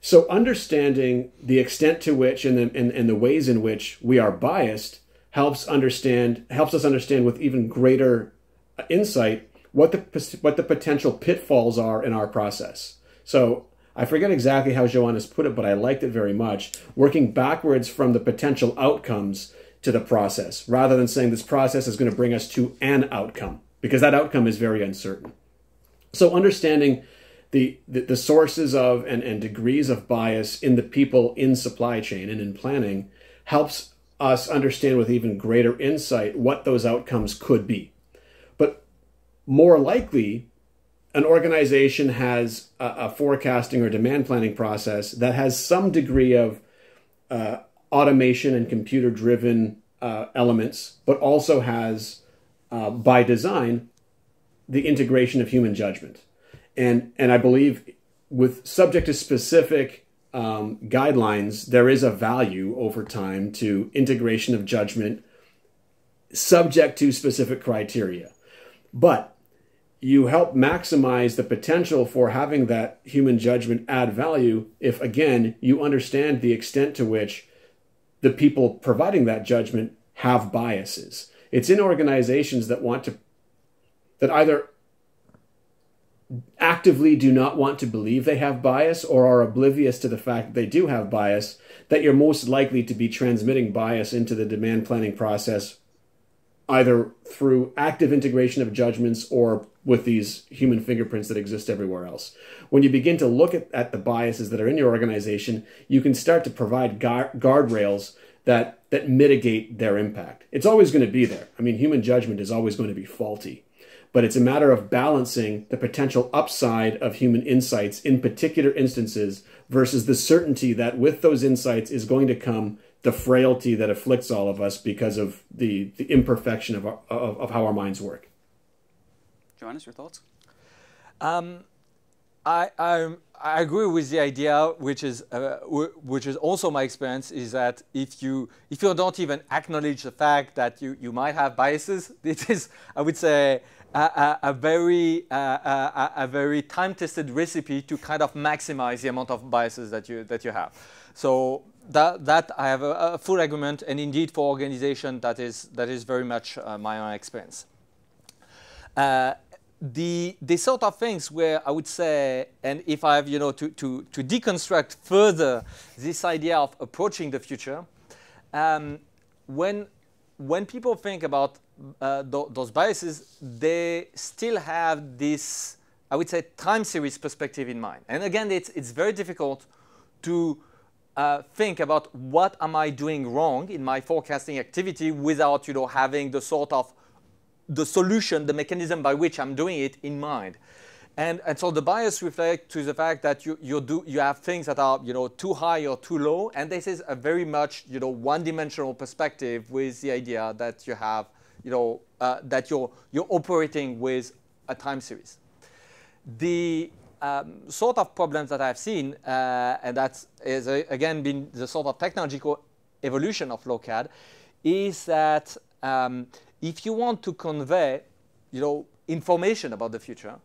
So understanding the extent to which and the, and, and the ways in which we are biased helps understand helps us understand with even greater insight what the what the potential pitfalls are in our process. So I forget exactly how Joannes put it, but I liked it very much. Working backwards from the potential outcomes to the process, rather than saying this process is going to bring us to an outcome, because that outcome is very uncertain. So understanding The, the, the sources of and, and degrees of bias in the people in supply chain and in planning helps us understand with even greater insight what those outcomes could be. But more likely, an organization has a, a forecasting or demand planning process that has some degree of uh, automation and computer-driven uh, elements, but also has, uh, by design, the integration of human judgment. And, and I believe with subject to specific um, guidelines, there is a value over time to integration of judgment subject to specific criteria. But you help maximize the potential for having that human judgment add value if, again, you understand the extent to which the people providing that judgment have biases. It's in organizations that want to, that either actively do not want to believe they have bias or are oblivious to the fact that they do have bias, that you're most likely to be transmitting bias into the demand planning process, either through active integration of judgments or with these human fingerprints that exist everywhere else. When you begin to look at, at the biases that are in your organization, you can start to provide guardrails that, that mitigate their impact. It's always going to be there. I mean, human judgment is always going to be faulty. But it's a matter of balancing the potential upside of human insights in particular instances versus the certainty that with those insights is going to come the frailty that afflicts all of us because of the, the imperfection of, our, of, of how our minds work. Joannes, your thoughts? Um, I, I, I agree with the idea, which is, uh, which is also my experience, is that if you, if you don't even acknowledge the fact that you, you might have biases, it is, I would say, A, a, a very, uh, a, a very time-tested recipe to kind of maximize the amount of biases that you that you have. So that that I have a, a full argument, and indeed for organization that is that is very much uh, my own experience. Uh, the the sort of things where I would say, and if I have you know to to to deconstruct further this idea of approaching the future, um, when when people think about Uh, th those biases, they still have this, I would say, time series perspective in mind. And again, it's, it's very difficult to uh, think about what am I doing wrong in my forecasting activity without, you know, having the sort of the solution, the mechanism by which I'm doing it in mind. And, and so the bias reflects to the fact that you, you, do, you have things that are, you know, too high or too low. And this is a very much, you know, one-dimensional perspective with the idea that you have, you know, uh, that you're, you're operating with a time series. The um, sort of problems that I've seen, uh, and that is, uh, again, been the sort of technological evolution of Lokad, is that um, if you want to convey, you know, information about the future,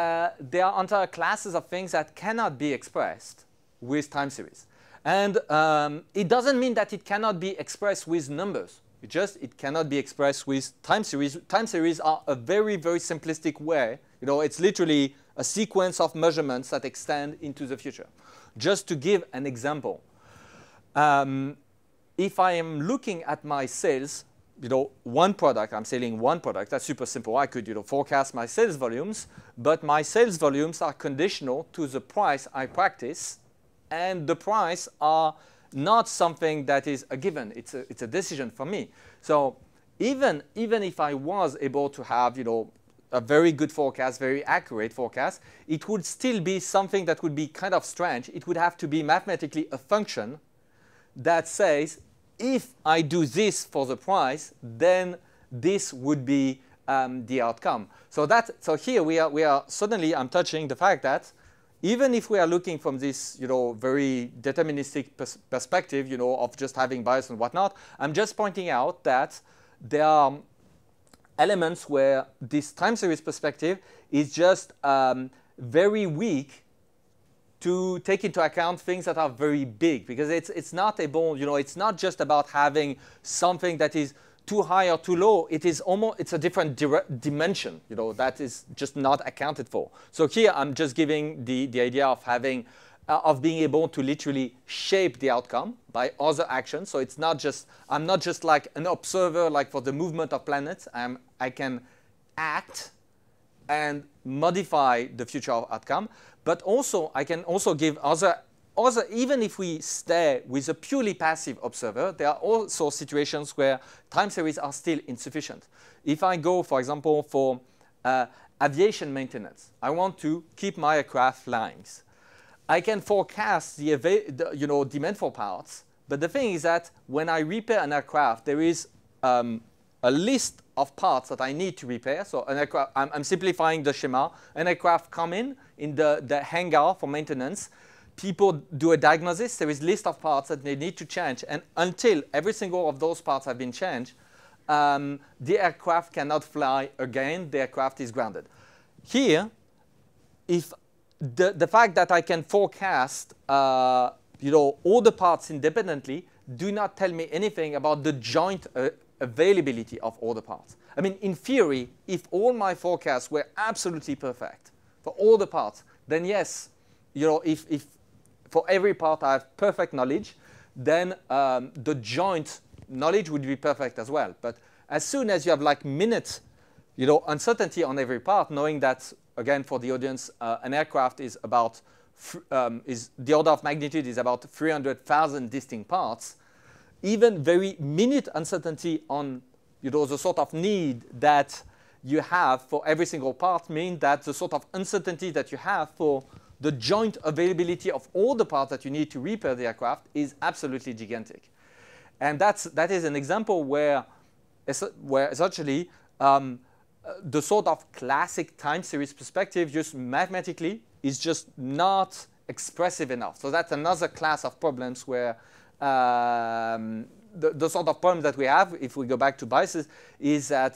Uh, there are entire classes of things that cannot be expressed with time series. And um, it doesn't mean that it cannot be expressed with numbers. It just, it cannot be expressed with time series. Time series are a very, very simplistic way. You know, it's literally a sequence of measurements that extend into the future. Just to give an example, um, if I am looking at my sales, you know, one product, I'm selling one product, that's super simple. I could, you know, forecast my sales volumes, but my sales volumes are conditional to the price I practice, and the price are not something that is a given. It's a, it's a decision for me. So even, even if I was able to have, you know, a very good forecast, very accurate forecast, it would still be something that would be kind of strange. It would have to be mathematically a function that says, if I do this for the price, then this would be um, the outcome. So that's, so here we are, we are suddenly, I'm touching the fact that even if we are looking from this, you know, very deterministic pers perspective, you know, of just having bias and whatnot, I'm just pointing out that there are elements where this time series perspective is just um, very weak to take into account things that are very big, because it's, it's not able, you know, it's not just about having something that is too high or too low. It is almost, it's a different dire dimension, you know, that is just not accounted for. So here I'm just giving the, the idea of having, uh, of being able to literally shape the outcome by other actions. So it's not just, I'm not just like an observer, like for the movement of planets, I'm, I can act and modify the future outcome. But also, I can also give other, other, even if we stay with a purely passive observer, there are also situations where time series are still insufficient. If I go, for example, for uh, aviation maintenance, I want to keep my aircraft flying. I can forecast the, the you know, demand for parts, but the thing is that when I repair an aircraft, there is um, a list of parts that I need to repair. So an aircraft, I'm, I'm simplifying the schema. An aircraft come in, in the, the hangar for maintenance. People do a diagnosis. There is a list of parts that they need to change. And until every single of those parts have been changed, um, the aircraft cannot fly again. The aircraft is grounded. Here, if the, the fact that I can forecast uh, you know, all the parts independently do not tell me anything about the joint uh, availability of all the parts. I mean, in theory, if all my forecasts were absolutely perfect for all the parts, then yes, you know, if, if for every part I have perfect knowledge, then um, the joint knowledge would be perfect as well. But as soon as you have like minute, you know, uncertainty on every part, knowing that, again, for the audience, uh, an aircraft is about, um, is the order of magnitude is about three hundred thousand distinct parts, even very minute uncertainty on, you know, the sort of need that you have for every single part means that the sort of uncertainty that you have for the joint availability of all the parts that you need to repair the aircraft is absolutely gigantic. And that's, that is an example where, where essentially um, the sort of classic time series perspective just mathematically is just not expressive enough. So that's another class of problems where Um, the, the sort of problem that we have, if we go back to biases, is that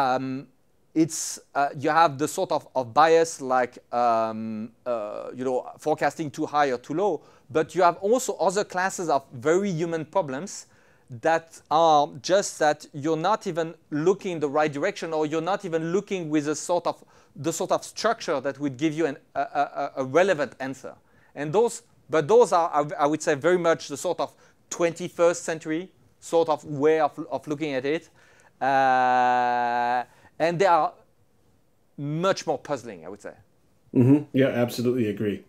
um, it's uh, you have the sort of, of bias like um, uh, you know, forecasting too high or too low, but you have also other classes of very human problems that are just that you're not even looking in the right direction, or you're not even looking with a sort of the sort of structure that would give you an, a, a, a relevant answer, and those. But those are, I would say, very much the sort of twenty-first century sort of way of, of looking at it. Uh, and there are much more puzzling, I would say. Mm-hmm. Yeah, absolutely agree.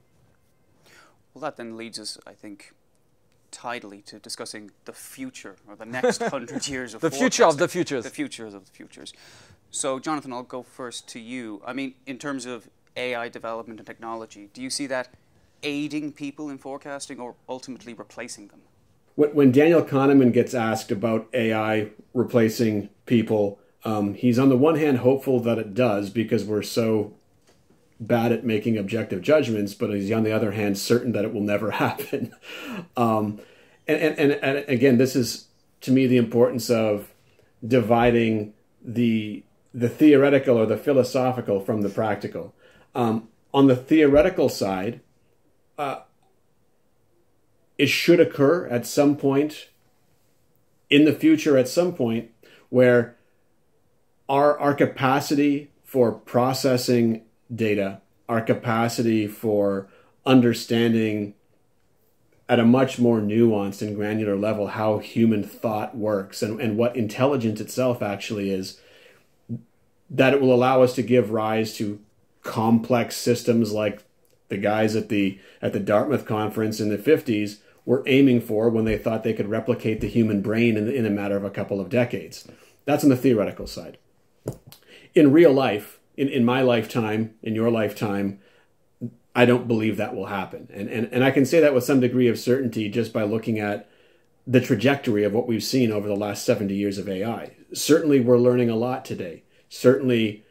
Well, that then leads us, I think, tidily to discussing the future, or the next hundred years of the future of the futures. The futures of the futures. So, Jonathon, I'll go first to you. I mean, in terms of A I development and technology, do you see that aiding people in forecasting or ultimately replacing them? When Daniel Kahneman gets asked about A I replacing people, um, he's on the one hand hopeful that it does because we're so bad at making objective judgments, but he's on the other hand certain that it will never happen. um, and, and, and again, this is to me the importance of dividing the the theoretical or the philosophical from the practical. Um, on the theoretical side, uh, it should occur at some point in the future, at some point where our our capacity for processing data, our capacity for understanding at a much more nuanced and granular level how human thought works and, and what intelligence itself actually is, that it will allow us to give rise to complex systems like the guys at the at the Dartmouth conference in the fifties were aiming for when they thought they could replicate the human brain in, in a matter of a couple of decades. That's on the theoretical side. In real life, in, in my lifetime, in your lifetime, I don't believe that will happen. And, and, and I can say that with some degree of certainty just by looking at the trajectory of what we've seen over the last seventy years of A I. Certainly, we're learning a lot today. Certainly,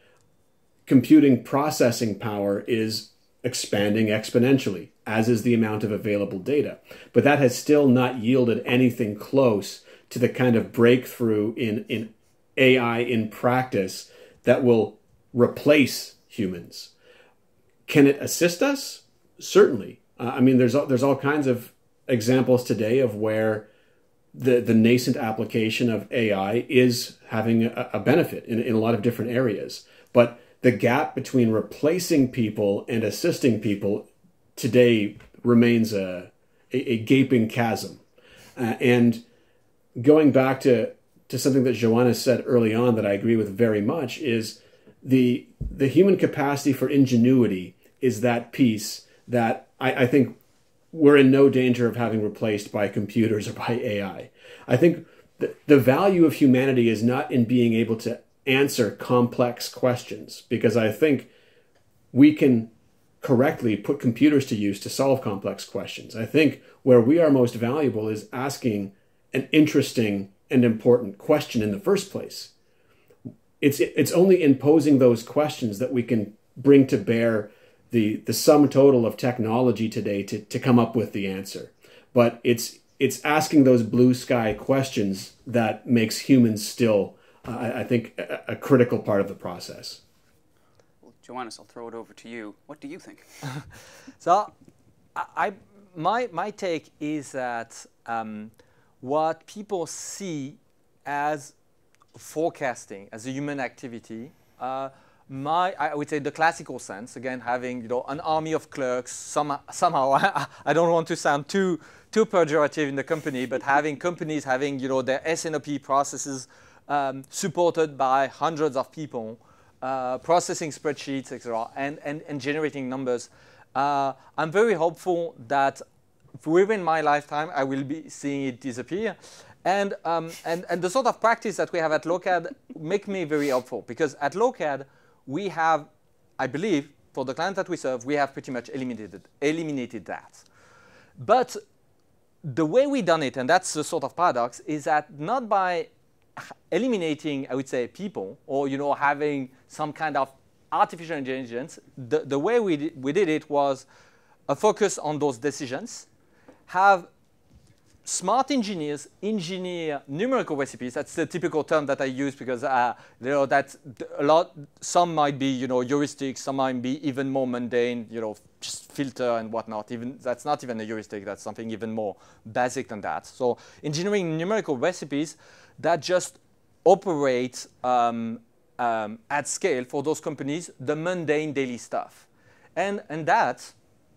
computing processing power is expanding exponentially, as is the amount of available data. But that has still not yielded anything close to the kind of breakthrough in, in A I in practice that will replace humans. Can it assist us? Certainly. Uh, I mean, there's all, there's all kinds of examples today of where the, the nascent application of A I is having a, a benefit in, in a lot of different areas. But the gap between replacing people and assisting people today remains a, a, a gaping chasm. Uh, and going back to, to something that Joannes said early on that I agree with very much is the, the human capacity for ingenuity is that piece that I, I think we're in no danger of having replaced by computers or by A I. I think the, the value of humanity is not in being able to answer complex questions, because I think we can correctly put computers to use to solve complex questions. I think where we are most valuable is asking an interesting and important question in the first place. It's, it's only in posing those questions that we can bring to bear the, the sum total of technology today to, to come up with the answer. But it's, it's asking those blue sky questions that makes humans still, uh, I think, a, a critical part of the process. Well, Joannes, I'll throw it over to you. What do you think? So I, I, my, my take is that um, what people see as forecasting, as a human activity, uh, my, I would say the classical sense, again, having, you know, an army of clerks, some, somehow, I, I don't want to sound too, too pejorative in the company, but having companies having, you know, their S N O P processes um, supported by hundreds of people, uh, processing spreadsheets, et cetera, and, and, and generating numbers. Uh, I'm very hopeful that within my lifetime, I will be seeing it disappear. And, um, and, and the sort of practice that we have at Lokad make me very helpful, because at Lokad, we have, I believe, for the client that we serve, we have pretty much eliminated, eliminated that. But the way we done it, and that's the sort of paradox, is that not by eliminating, I would say, people, or, you know, having some kind of artificial intelligence, the, the way we did, we did it was a focus on those decisions, have smart engineers engineer numerical recipes. That's the typical term that I use because uh, you know, that's a lot. Some might be, you know, heuristics. Some might be even more mundane, you know, just filter and whatnot. Even that's not even a heuristic. That's something even more basic than that. So engineering numerical recipes that just operate um, um, at scale for those companies, the mundane daily stuff, and and that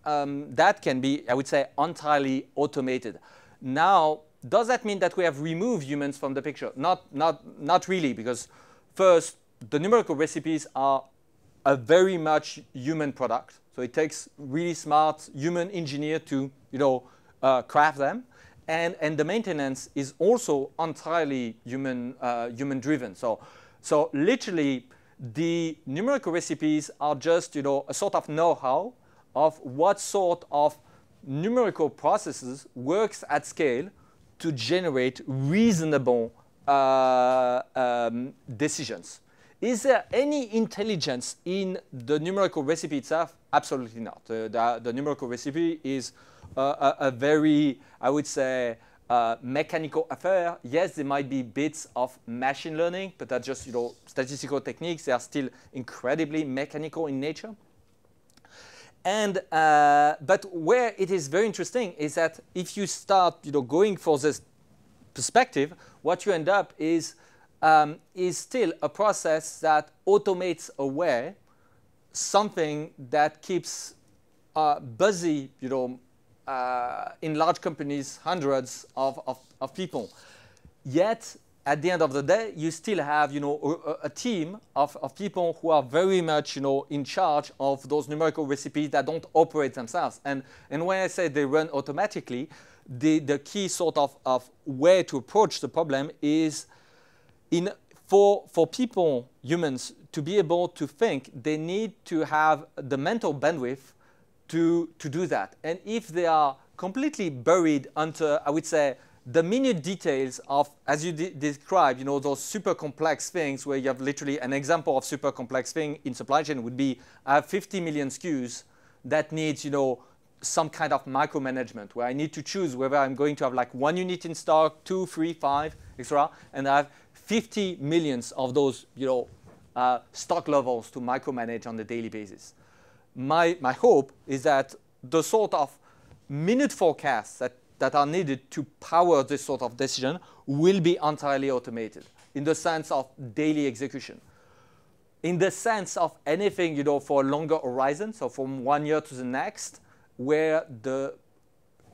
um, that can be, I would say, entirely automated. Now, does that mean that we have removed humans from the picture? Not, not, not really, because first, the numerical recipes are a very much human product. So it takes really smart human engineer to, you know, uh, craft them. And, and the maintenance is also entirely human, uh, human driven. So, so literally the numerical recipes are just, you know, a sort of know-how of what sort of numerical processes works at scale to generate reasonable uh, um, decisions. Is there any intelligence in the numerical recipe itself? Absolutely not. Uh, the, the numerical recipe is Uh, a, a very, I would say, uh, mechanical affair. Yes, there might be bits of machine learning, but that's just, you know, statistical techniques. They are still incredibly mechanical in nature. And uh, but where it is very interesting is that if you start, you know, going for this perspective, what you end up is um, is still a process that automates away something that keeps uh, busy, you know. Uh, in large companies, hundreds of, of, of people. Yet, at the end of the day, you still have, you know, a, a team of, of people who are very much, you know, in charge of those numerical recipes that don't operate themselves. And, and when I say they run automatically, the, the key sort of, of way to approach the problem is in, for, for people, humans, to be able to think, they need to have the mental bandwidth To, to do that. And if they are completely buried under, I would say, the minute details of, as you de described, you know, those super complex things where you have literally an example of super complex thing in supply chain would be, I have fifty million S K Us that needs, you know, some kind of micromanagement where I need to choose whether I'm going to have like one unit in stock, two, three, five, et cetera. And I have fifty millions of those, you know, uh, stock levels to micromanage on a daily basis. My, my hope is that the sort of minute forecasts that, that are needed to power this sort of decision will be entirely automated in the sense of daily execution. In the sense of anything, you know, for a longer horizon, so from one year to the next, where the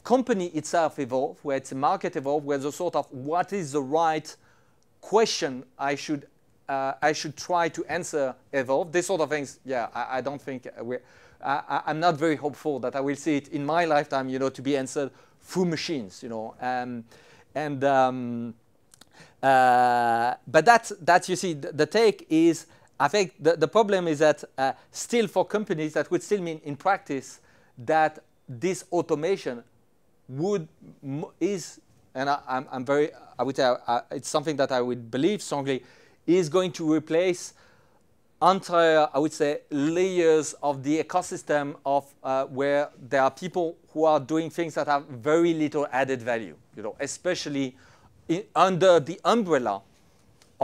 company itself evolves, where its market evolves, where the sort of what is the right question I should Uh, I should try to answer evolve. These sort of things, yeah, I, I don't think, we're, I, I'm not very hopeful that I will see it in my lifetime, you know, to be answered through machines, you know. Um, and, um, uh, but that's, that's, you see, the, the take is, I think the, the problem is that uh, still for companies, that would still mean in practice that this automation would, is, and I, I'm, I'm very, I would say I, I, it's something that I would believe strongly, is going to replace entire, I would say, layers of the ecosystem of uh, where there are people who are doing things that have very little added value, you know, especially in, under the umbrella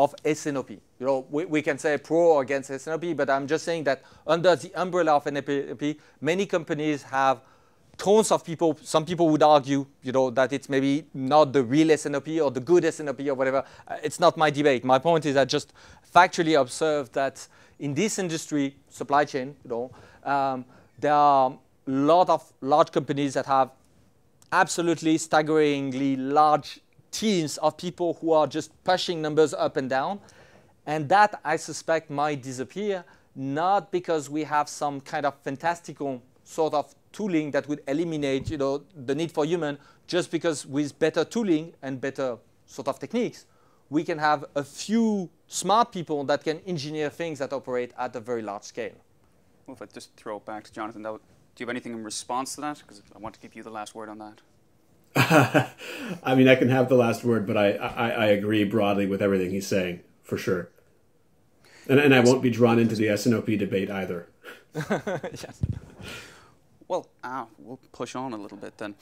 of S N O P. You know, we, we can say pro or against S N O P, but I'm just saying that under the umbrella of S N O P, many companies have tons of people. Some people would argue, you know, that it's maybe not the real S N O P or the good S N O P or whatever. It's not my debate. My point is I just factually observed that in this industry, supply chain, you know, um, there are a lot of large companies that have absolutely staggeringly large teams of people who are just pushing numbers up and down. And that, I suspect, might disappear, not because we have some kind of fantastical sort of tooling that would eliminate, you know, the need for human, just because with better tooling and better sort of techniques, we can have a few smart people that can engineer things that operate at a very large scale. Well, if I just throw it back to Jonathon, that would, do you have anything in response to that? Because I want to give you the last word on that. I mean, I can have the last word, but I, I, I agree broadly with everything he's saying, for sure. And, and I won't be drawn into the S N O P debate either. Yes. Well, ah, we'll push on a little bit then.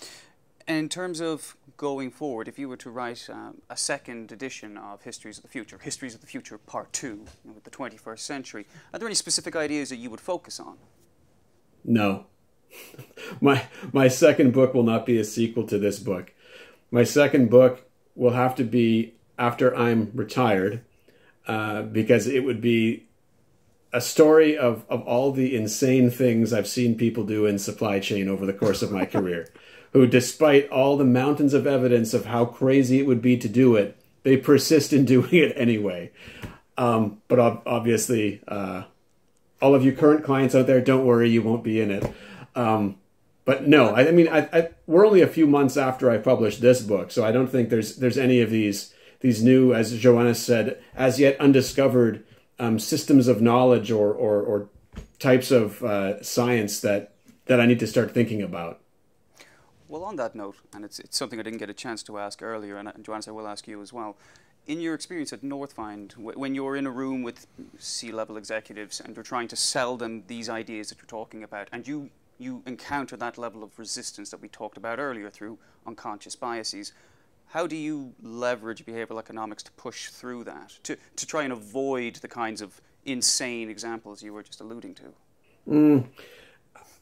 In terms of going forward, if you were to write um, a second edition of Histories of the Future, Histories of the Future Part two, you know, with the twenty-first century, are there any specific ideas that you would focus on? No. my, my second book will not be a sequel to this book. My second book will have to be after I'm retired, uh, because it would be a story of, of all the insane things I've seen people do in supply chain over the course of my career, who, despite all the mountains of evidence of how crazy it would be to do it, they persist in doing it anyway. Um, but ob obviously, uh, all of you current clients out there, don't worry, you won't be in it. Um, but no, I, I mean, I, I, we're only a few months after I published this book, so I don't think there's there's any of these these new, as Joannes said, as yet undiscovered um, systems of knowledge or or, or types of uh, science that that I need to start thinking about. Well, on that note, and it's it's something I didn't get a chance to ask earlier, and, and Joannes, I will ask you as well. In your experience at Northfind, when you're in a room with C-level executives and you're trying to sell them these ideas that you're talking about, and you, you encounter that level of resistance that we talked about earlier through unconscious biases, how do you leverage behavioral economics to push through that, to, to try and avoid the kinds of insane examples you were just alluding to? Mm.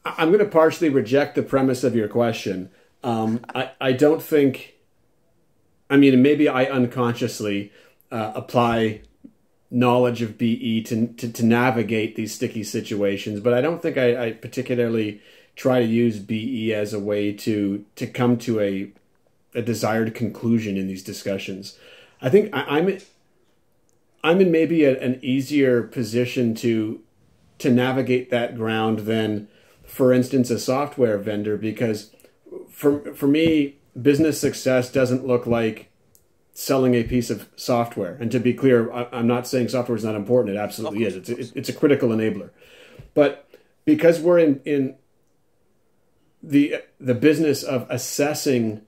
I'm going to partially reject the premise of your question. Um, I, I don't think... I mean, maybe I unconsciously uh, apply knowledge of B E to, to, to navigate these sticky situations, but I don't think I, I particularly try to use B E as a way to to come to a a desired conclusion in these discussions. I think I, I'm I'm in maybe a, an easier position to to navigate that ground than, for instance, a software vendor, because for for me, business success doesn't look like selling a piece of software. And to be clear, I'm not saying software is not important. It absolutely is. It's a, it's a critical enabler. But because we're in, in the the business of assessing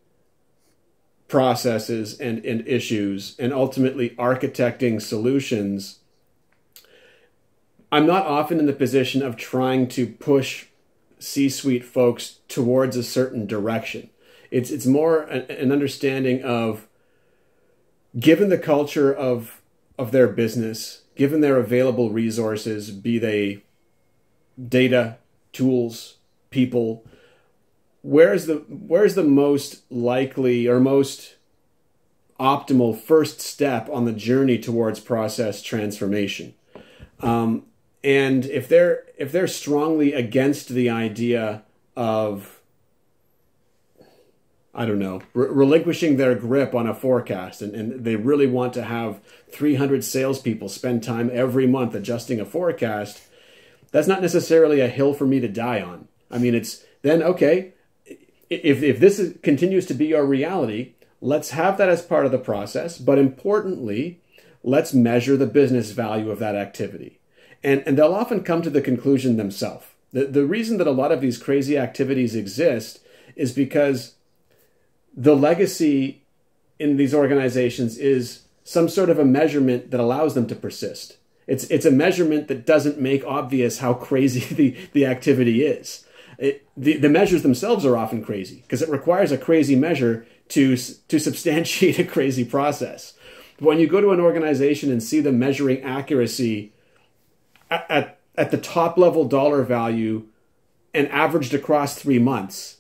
processes and, and issues and ultimately architecting solutions, I'm not often in the position of trying to push C-suite folks towards a certain direction. It's it's more an understanding of, given the culture of of their business, given their available resources, be they data, tools, people, where's the where's the most likely or most optimal first step on the journey towards process transformation, um, and if they're if they're strongly against the idea of, I don't know, re relinquishing their grip on a forecast, and, and they really want to have three hundred salespeople spend time every month adjusting a forecast, that's not necessarily a hill for me to die on. I mean, it's then, okay, if, if this is, continues to be our reality, let's have that as part of the process, but importantly, let's measure the business value of that activity. And, and they'll often come to the conclusion themselves. The, the reason that a lot of these crazy activities exist is because the legacy in these organizations is some sort of a measurement that allows them to persist. It's, it's a measurement that doesn't make obvious how crazy the, the activity is. It, the, the measures themselves are often crazy because it requires a crazy measure to, to substantiate a crazy process. But when you go to an organization and see them measuring accuracy at, at, at the top level dollar value and averaged across three months,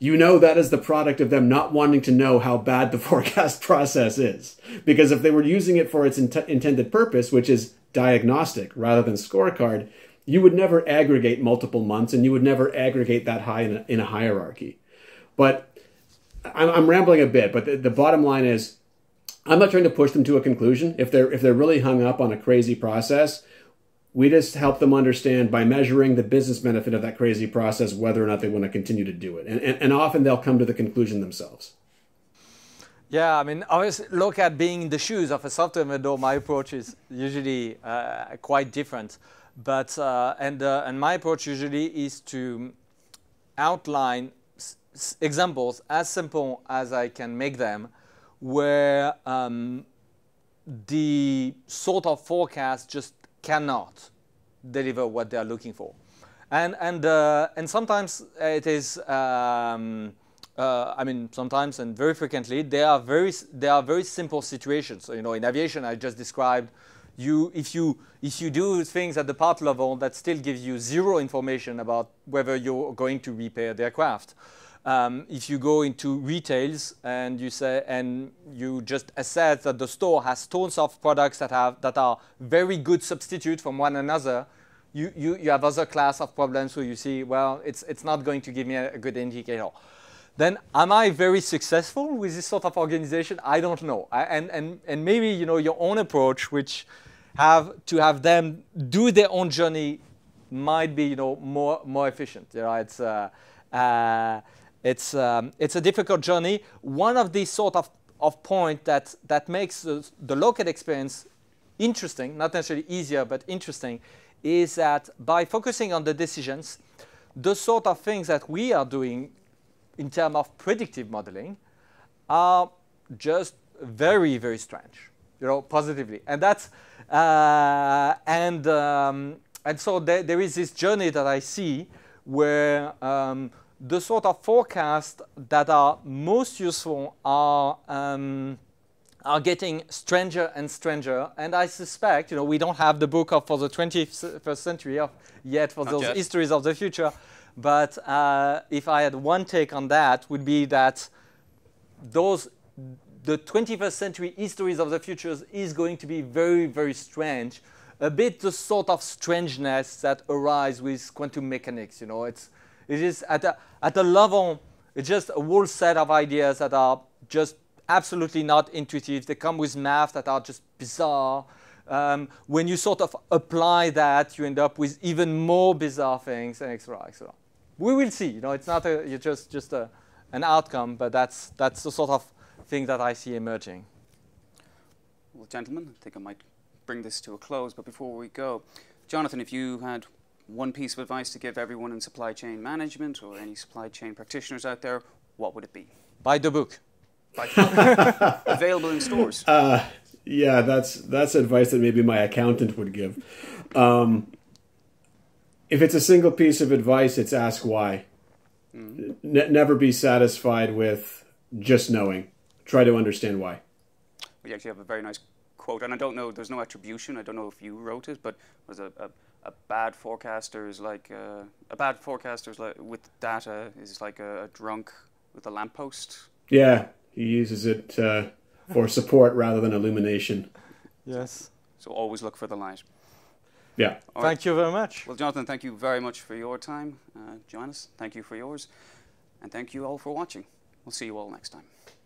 you know that is the product of them not wanting to know how bad the forecast process is. Because if they were using it for its int intended purpose, which is diagnostic rather than scorecard, you would never aggregate multiple months and you would never aggregate that high in a, in a hierarchy. But I'm, I'm rambling a bit, but the, the bottom line is I'm not trying to push them to a conclusion. If they're, if they're really hung up on a crazy process, we just help them understand by measuring the business benefit of that crazy process, whether or not they want to continue to do it. And, and, and often they'll come to the conclusion themselves. Yeah, I mean, I always look at being in the shoes of a software vendor. My approach is usually uh, quite different. But, uh, and, uh, and my approach usually is to outline s examples as simple as I can make them, where um, the sort of forecast just cannot deliver what they are looking for. And, and, uh, and sometimes it is, um, uh, I mean, sometimes and very frequently, there are very, there are very simple situations. So, you know, in aviation, I just described, you, if, you, if you do things at the part level, that still gives you zero information about whether you're going to repair the aircraft. Um, if you go into retails and you say, and you just assess that the store has stores of products that have that are very good substitute from one another, you, you, you have other class of problems where you see, well, it's it's not going to give me a, a good indicator. Then am I very successful with this sort of organization? I don't know. I, and and and maybe, you know, your own approach, which have to have them do their own journey might be, you know, more more efficient. You know, it's uh, uh, it's um, it's a difficult journey. One of these sort of of point that that makes the, the Lokad experience interesting, not necessarily easier, but interesting, is that by focusing on the decisions, the sort of things that we are doing in terms of predictive modeling are just very, very strange, you know, positively. And that's, uh, and, um, and so there, there is this journey that I see where um, the sort of forecasts that are most useful are, um, are getting stranger and stranger. And I suspect, you know, we don't have the book of for the twenty-first century of yet for Not those yet. Histories of the future. But uh, if I had one take on that, would be that those the twenty-first century histories of the futures is going to be very, very strange. A bit the sort of strangeness that arises with quantum mechanics. You know, it's it is at a at a level. It's just a whole set of ideas that are just absolutely not intuitive. They come with math that are just bizarre. Um, when you sort of apply that, you end up with even more bizarre things, and et cetera, et cetera. We will see. You know, it's not a, you're just just a, an outcome, but that's that's the sort of thing that I see emerging. Well, gentlemen, I think I might bring this to a close. But before we go, Jonathon, if you had one piece of advice to give everyone in supply chain management or any supply chain practitioners out there, what would it be? Buy the book. Buy the book. Available in stores. Uh, Yeah, that's that's advice that maybe my accountant would give. Um, if it's a single piece of advice, it's ask why. Mm. Ne never be satisfied with just knowing. Try to understand why. We actually have a very nice quote, and I don't know, there's no attribution. I don't know if you wrote it, but it was a, a, a bad forecaster is like uh, a bad forecaster is like with data is like a, a drunk with a lamppost. Yeah, he uses it. Uh, Or support rather than illumination. Yes. So always look for the light. Yeah. All thank right. you very much. Well, Jonathon, thank you very much for your time. Uh, Joannes, thank you for yours. And thank you all for watching. We'll see you all next time.